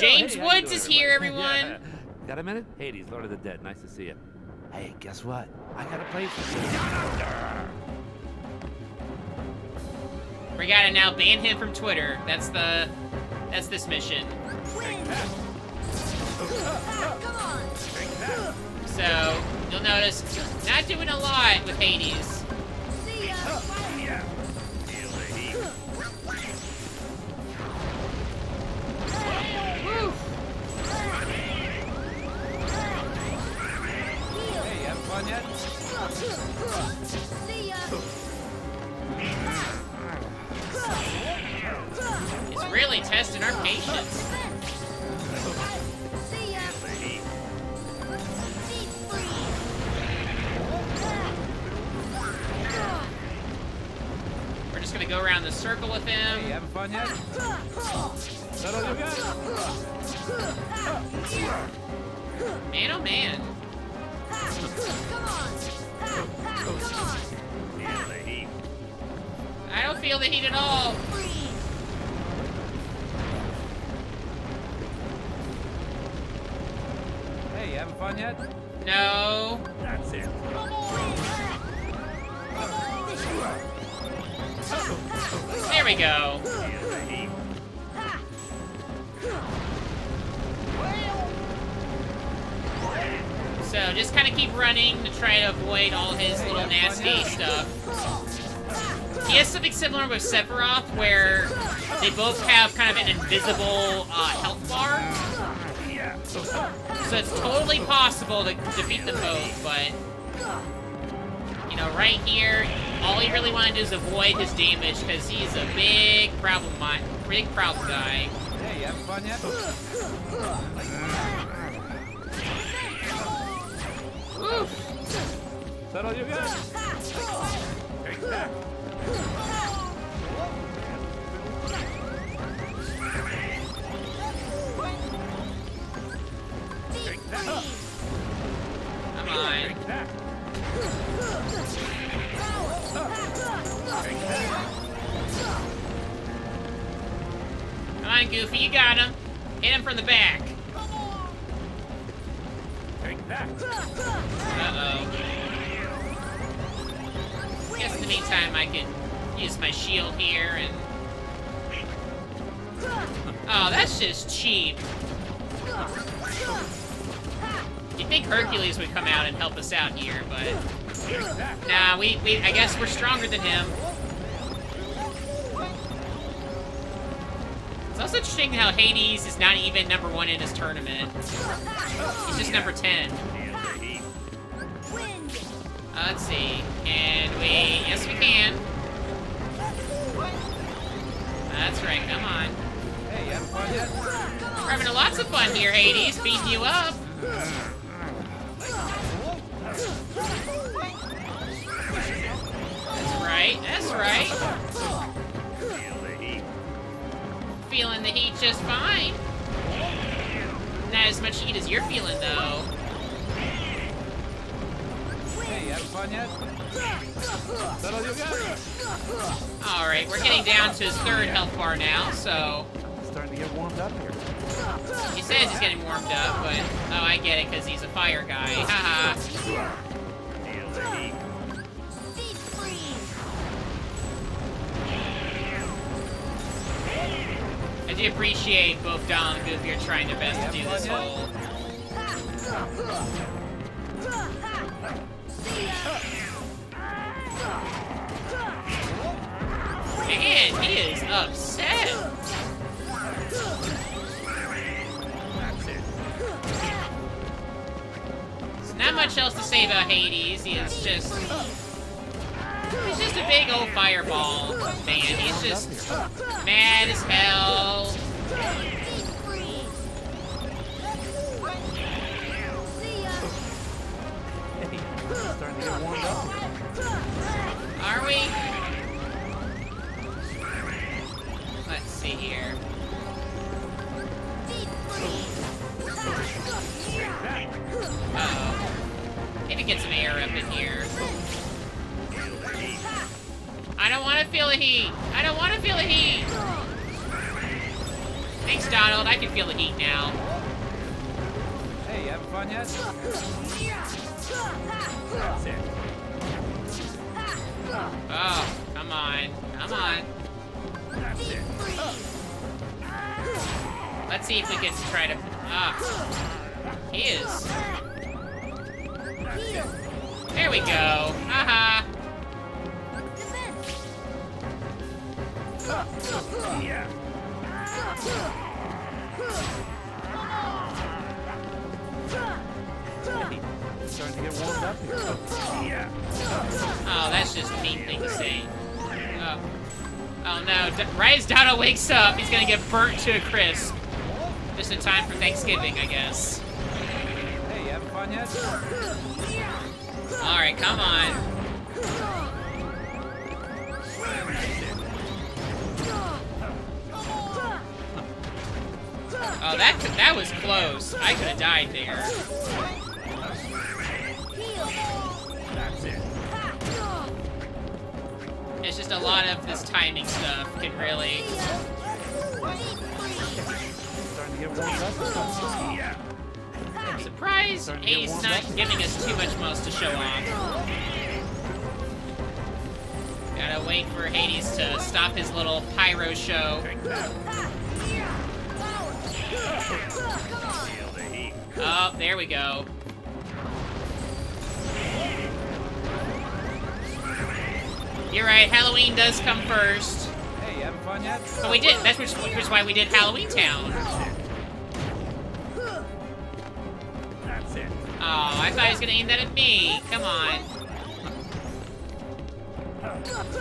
James Woods is here, everyone. Yeah. Got a minute? Hades, Lord of the Dead, nice to see you. Hey, guess what? I got a place for you. We gotta now ban him from Twitter. That's this mission. So, you'll notice, not doing a lot with Hades. Hey, you have fun yet? See ya. It's really testing our patience. We're just gonna go around the circle with him. Hey, you having fun yet? Man, oh man. Come on. feel the heat at all. Hey, you having fun yet? No. That's it. There we go. So just kind of keep running to try to avoid all his little nasty stuff. He has something similar with Sephiroth, where they both have kind of an invisible health bar. So it's totally possible to defeat them both, but, you know, right here, all you really want to do is avoid his damage, because he's a big problem guy. Hey, you having fun yet? Woo! Is that all you got? Come on. Come on, Goofy, you got him. Hit him from the back. Uh-oh. I guess in the meantime I can use my shield here and... Oh, that's just cheap. You'd think Hercules would come out and help us out here, but... Nah, I guess we're stronger than him. It's also interesting how Hades is not even number 1 in his tournament. He's just number 10. Let's see. Can we? Yes, we can. That's right. Come on. Hey, you having fun yet? We're having lots of fun here, Hades. Beating you up. That's right. That's right. Feeling the heat just fine. Not as much heat as you're feeling, though. Hey, you having fun yet? Is that all you got? All right, we're getting down to his third health bar now, so... It's starting to get warmed up here. He says he's getting warmed up, but... Oh, I get it, because he's a fire guy. Haha. Feel the heat. I do appreciate both Donald and Goofy are trying their best to do this whole... Man, he is upset! There's not much else to say about Hades, it's just... He's just a big old fireball, man. He's just mad as hell. Are we? Let's see here. Uh-oh. Need to get some air up in here. I don't want to feel the heat. I don't want to feel the heat. Thanks, Donald. I can feel the heat now. Hey, you having fun yet? That's it. Oh, come on. Come on. That's it. Let's see if we can try to... Ah. He is. There we go. Haha. Yeah. It's starting to get warmed up here. Yeah. Oh, that's just a mean thing to say. Oh, oh no. Right as Donald wakes up, he's gonna get burnt to a crisp. Just in time for Thanksgiving, I guess. Hey, you having fun yet? Alright, come on. Oh, that was close. I could have died there. That's it. It's just a lot of this timing stuff can really... I'm surprised A's not giving us too much mouse to show off. Gotta wait for Hades to stop his little pyro show. Oh, there we go. You're right, Halloween does come first. Hey, you having fun yet? But we did, that's which is why we did Halloween Town. That's it. Oh, I thought he was gonna aim that at me. Come on. That's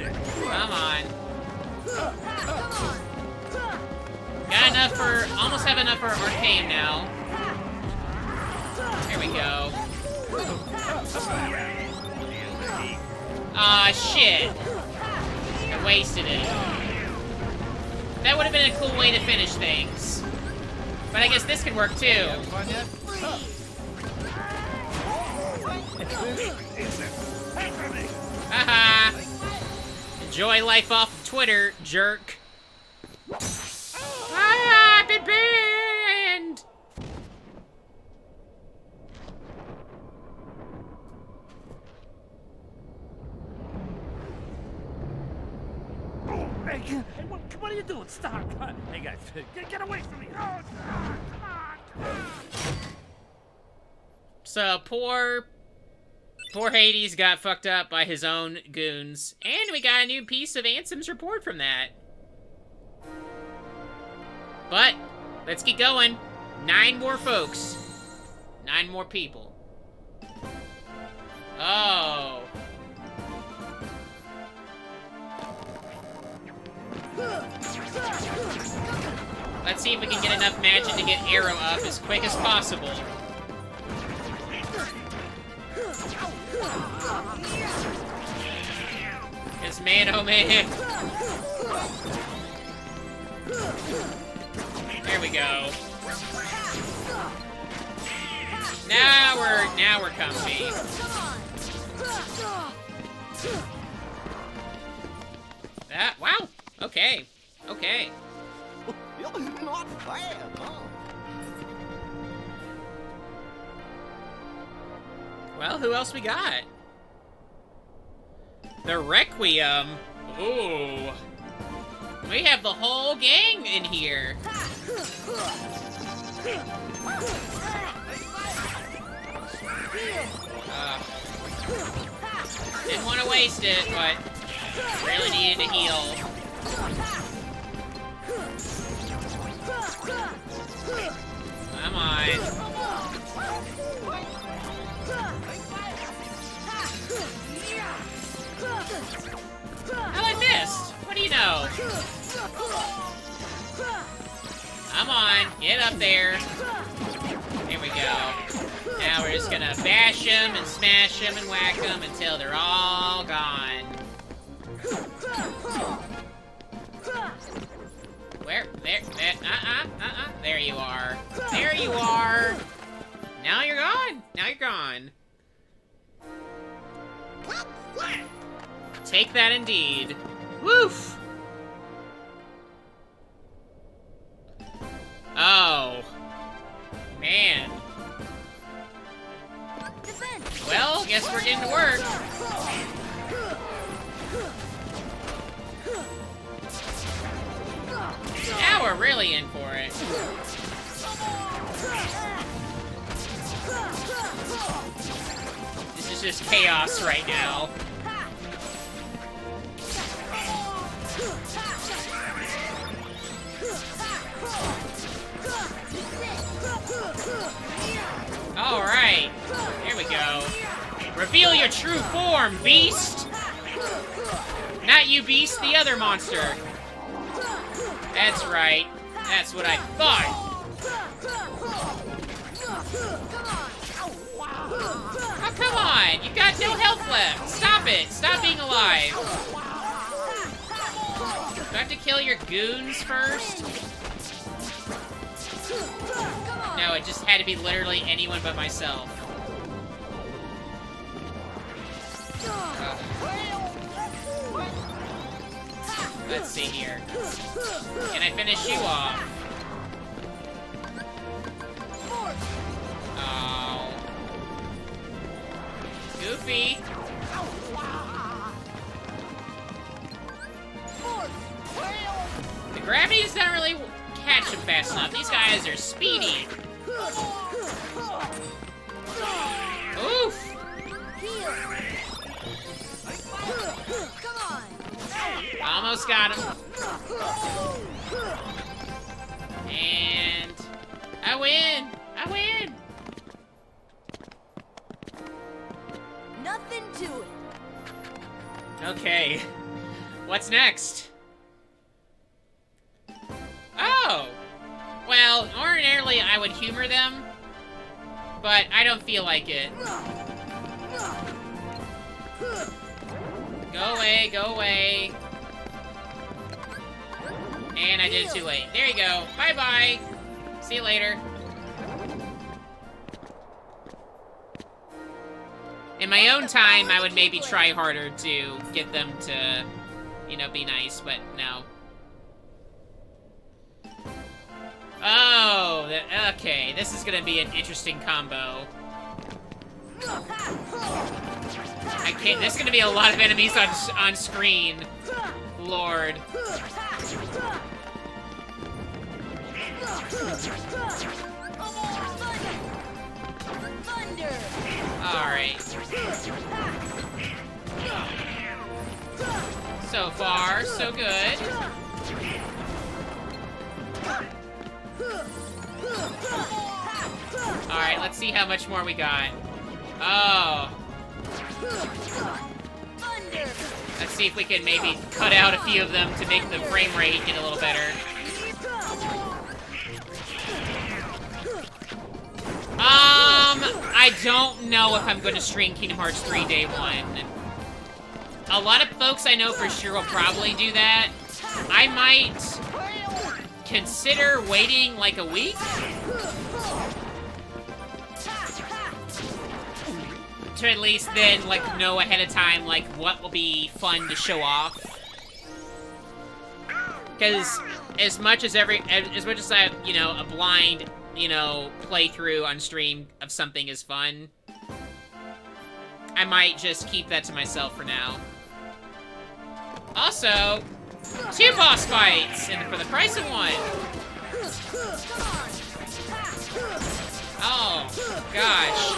it. Come on. Got enough for, almost have enough for Arcanum now. There we go. Aw, shit. I wasted it. That would have been a cool way to finish things. But I guess this could work, too. Haha. Enjoy life off of Twitter, jerk. Ah, I've been banned! Hey, what are you doing? Stop! Hey guys, get away from me! Oh, stop. Come on! So poor Hades got fucked up by his own goons, and we got a new piece of Ansem's report from that. But let's get going. 9 more folks. 9 more people. Oh. Let's see if we can get enough magic to get Arrow up as quick as possible. Yes, man, oh man. There we go. Now we're comfy. That, wow. Okay. Okay. Not bad, huh? Well, who else we got? The Requiem. Ooh. We have the whole gang in here. Didn't want to waste it, but really needed to heal. Come on. Oh, I missed! What do you know? Come on, get up there. Here we go. Now we're just gonna bash them and smash them and whack them until they're all gone. Where? There, there you are. There you are! Now you're gone! Now you're gone. Take that indeed. Woof! Oh. Man. Well, guess we're getting to work. Now we're really in for it. This is just chaos right now. Alright. Here we go. Reveal your true form, beast! Not you, beast, the other monster. That's right. That's what I thought. Oh, come on. You got no health left. Stop it. Stop being alive. Do I have to kill your goons first? No, it just had to be literally anyone but myself. Let's see here. Can I finish you off? Oh. Goofy! The gravity does not really catch him fast enough. These guys are speedy. Oof! Almost got him. And I win! I win! Nothing to it. Okay. What's next? Oh! Well, ordinarily I would humor them, but I don't feel like it. Go away, go away. And I did it too late. There you go. Bye-bye. See you later. In my own time, I would maybe try harder to get them to, you know, be nice, but no. Oh, okay. This is gonna be an interesting combo. I can't. There's gonna be a lot of enemies on screen. Lord. All right. So far, so good. All right. Let's see how much more we got. Oh. Let's see if we can maybe cut out a few of them to make the frame rate get a little better. I don't know if I'm going to stream Kingdom Hearts 3 Day 1. A lot of folks I know for sure will probably do that. I might consider waiting like a week to at least then, like, know ahead of time, like, what will be fun to show off. Because as much as I, you know, a blind, you know, playthrough on stream of something is fun, I might just keep that to myself for now. Also, 2 boss fights, and for the price of 1. Oh, gosh.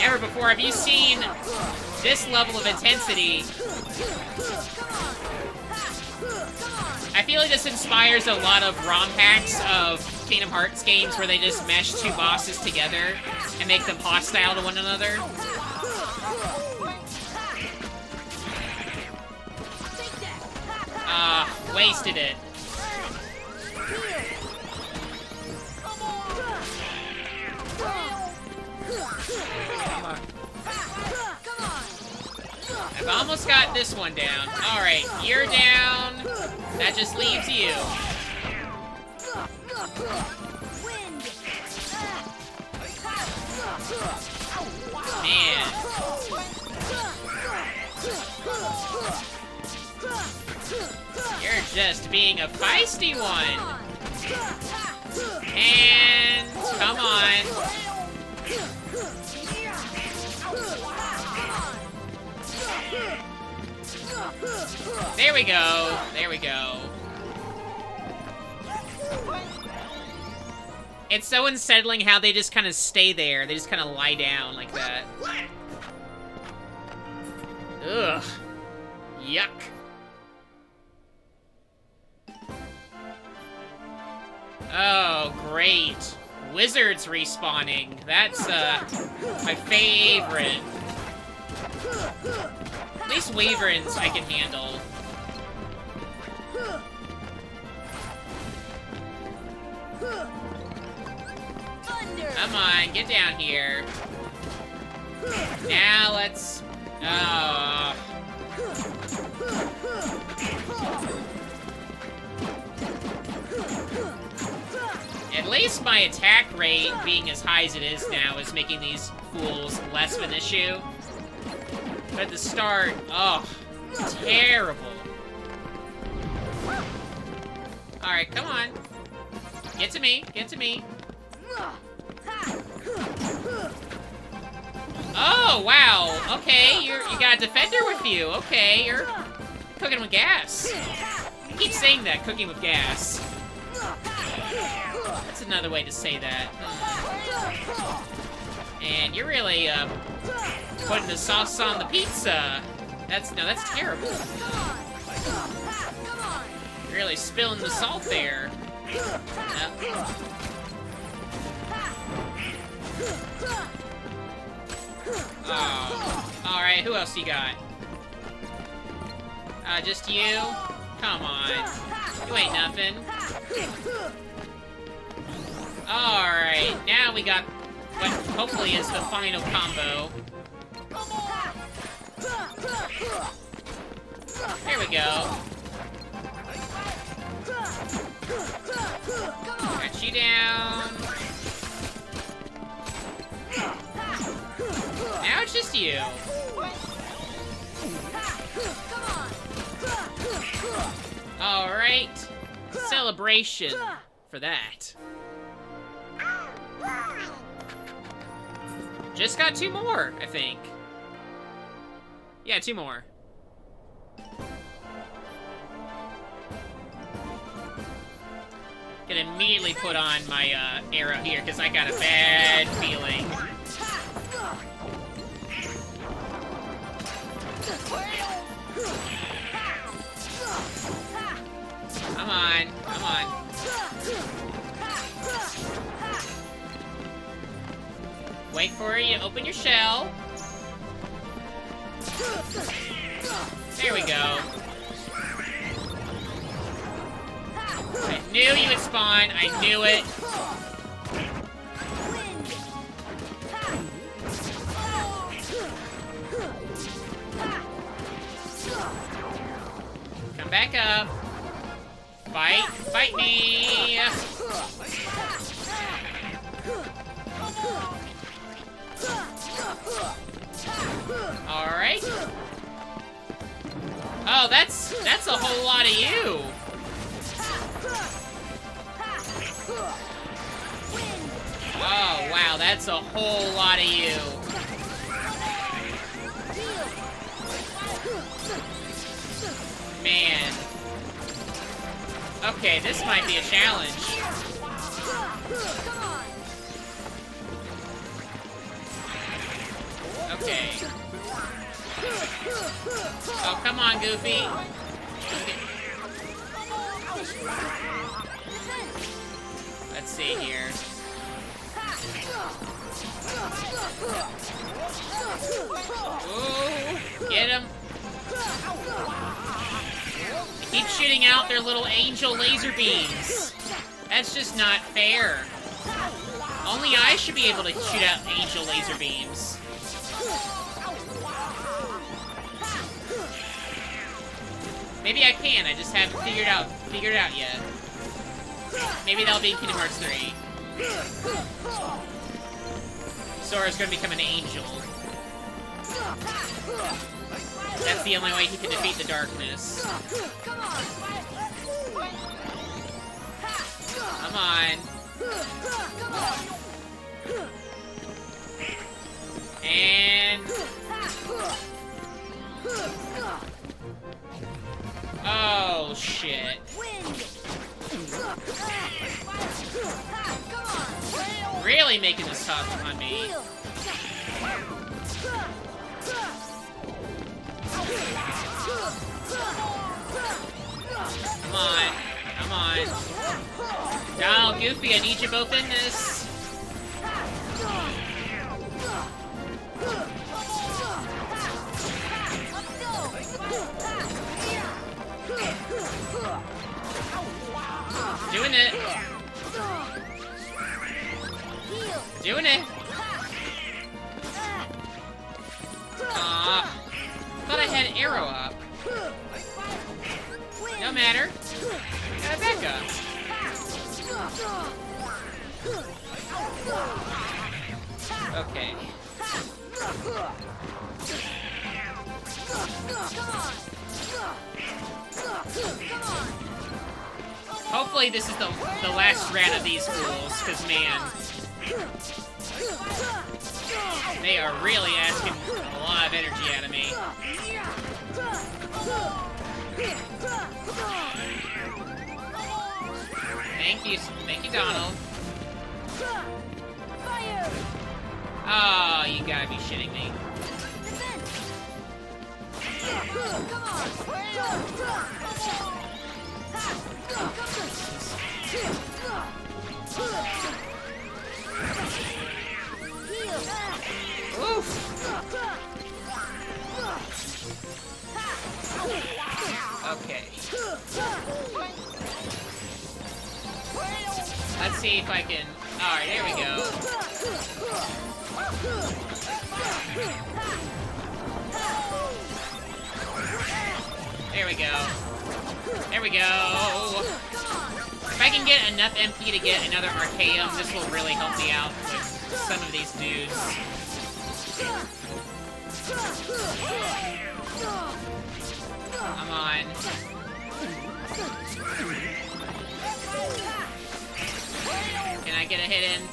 Ever before have you seen this level of intensity? I feel like this inspires a lot of ROM hacks of Kingdom Hearts games where they just mesh 2 bosses together and make them hostile to one another. Ah, wasted it. I've almost got this one down. Alright, you're down. That just leaves you. Man. You're just being a feisty one. And come on. There we go. There we go. It's so unsettling how they just kind of stay there. They just kind of lie down like that. Ugh. Yuck. Oh, great. Wizards respawning. That's, my favorite. At least Wyverns I can handle. Come on, get down here. Now let's... Oh. At least my attack rate being as high as it is now is making these fools less of an issue. at the start. Oh, terrible. Alright, come on. Get to me. Get to me. Oh, wow. Okay, you got a defender with you. Okay, you're cooking with gas. I keep saying that, cooking with gas. That's another way to say that. And you're really putting the sauce on the pizza. That's terrible. You're really spilling the salt there. Oh. Alright, who else you got? Just you? Come on. You ain't nothing. Alright, now we got what hopefully is the final combo. There we go. Got you down. Now it's just you. Alright. Celebration for that. Just got two more, I think. Yeah, two more. Gonna immediately put on my arrow here, because I got a bad feeling. Come on, come on. Wait for you to open your shell. There we go. I knew you would spawn. I knew it. Come back up. Fight. Fight me. Alright. Oh, that's a whole lot of you. Oh, wow, that's a whole lot of you. Man. Okay, this might be a challenge. Okay. Oh, come on, Goofy. Okay. Let's see here. Ooh, get him. Keep shooting out their little angel laser beams. That's just not fair. Only I should be able to shoot out angel laser beams. Maybe I can, I just haven't figured it out yet. Maybe that'll be in Kingdom Hearts 3. Sora's gonna become an angel. That's the only way he can defeat the darkness. Come on. And... oh, shit. Really making this tough on me. Come on. Come on. No, Goofy, I need you both in this. Doing it. Doing it. Aw. Thought I had an arrow up. No matter. Gotta back up. Okay. Hopefully this is the last round of these fools, because man, they are really asking a lot of energy out of me. Thank you, Donald. Oh, you gotta be shitting me. Oof. Okay. Let's see if I can... Alright, there we go. There we go. There we go. If I can get enough MP to get another Arcanum, this will really help me out with some of these dudes. Come on. Can I get a hit in?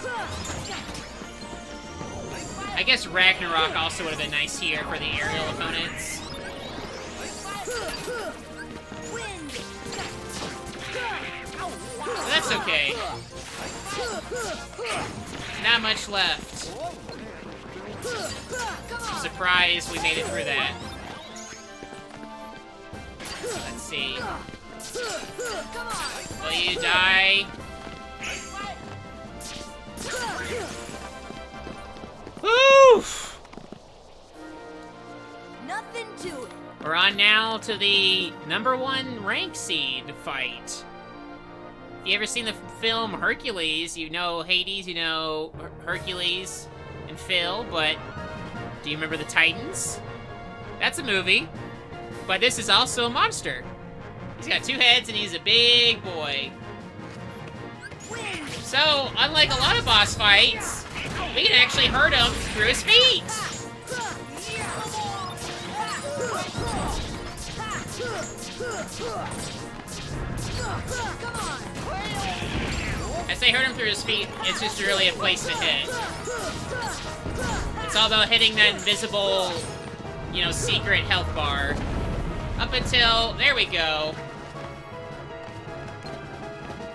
I guess Ragnarok also would have been nice here for the aerial opponents. But that's okay. Not much left. I'm surprised we made it through that. Let's see. Will you die? Oof. Nothing to it. We're on now to the #1 rank seed fight. If you ever seen the film Hercules, you know Hades, you know Hercules and Phil, but do you remember the Titans? That's a movie, but this is also a monster. He's got 2 heads and he's a big boy. So, unlike a lot of boss fights, we can actually hurt him through his feet! I say hurt him through his feet, it's just really a place to hit. It's all about hitting that invisible, you know, secret health bar. Up until... there we go.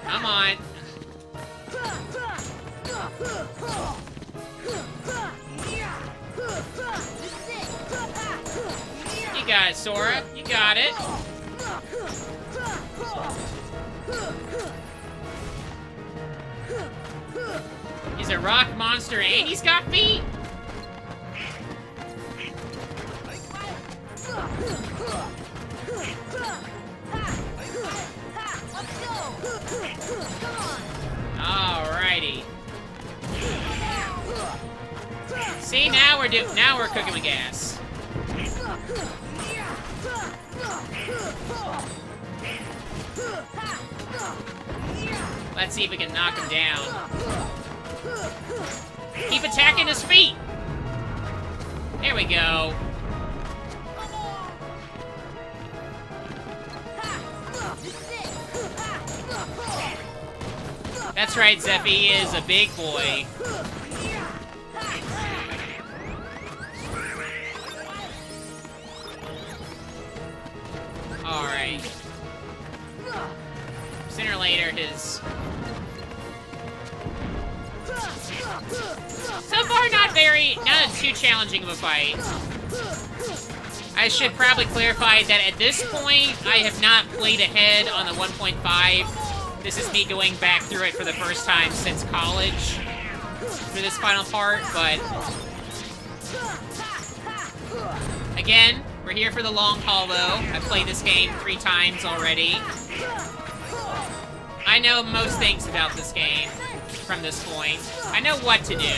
Come on. You got it, Sora. You got it. He's a rock monster and he's got feet. Alrighty. See, now we're cooking with gas. Let's see if we can knock him down. Keep attacking his feet. There we go. That's right, Zephy is a big boy. Alright. Sooner or later, his... So far, not too challenging of a fight. I should probably clarify that at this point, I have not played ahead on the 1.5. This is me going back through it for the first time since college for this final part, but again, we're here for the long haul though. I've played this game 3 times already. I know most things about this game from this point. I know what to do.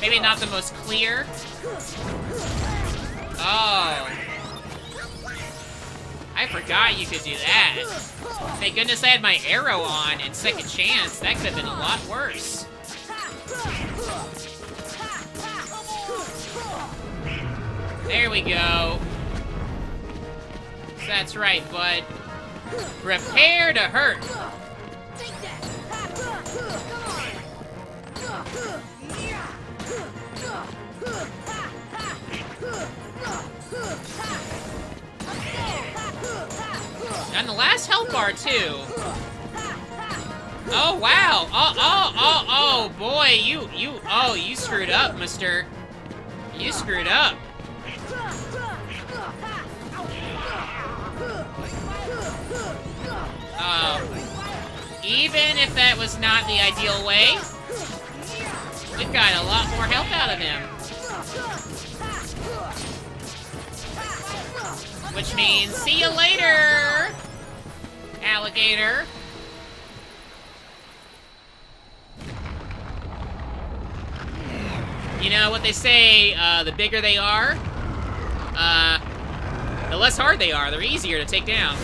Maybe not the most clear. Oh. I forgot you could do that. Thank goodness I had my arrow on and second chance. That could have been a lot worse. There we go. That's right, bud. Prepare to hurt. And the last health bar, too. Oh, wow. Oh, boy. You screwed up, mister. You screwed up. Even if that was not the ideal way, we've got a lot more health out of him. Which means, see you later, alligator. You know what they say, the bigger they are, the less hard they are. They're easier to take down.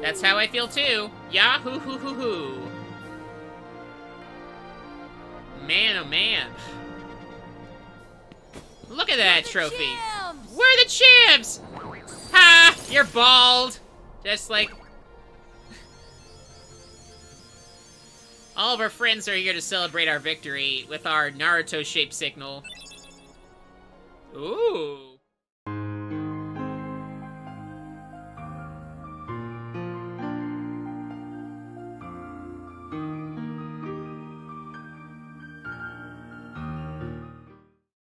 That's how I feel too. Yahoo hoo hoo hoo. Man, oh man. Look at that trophy. We're the champs! Ha! You're bald! Just like... All of our friends are here to celebrate our victory with our Naruto-shaped signal. Ooh.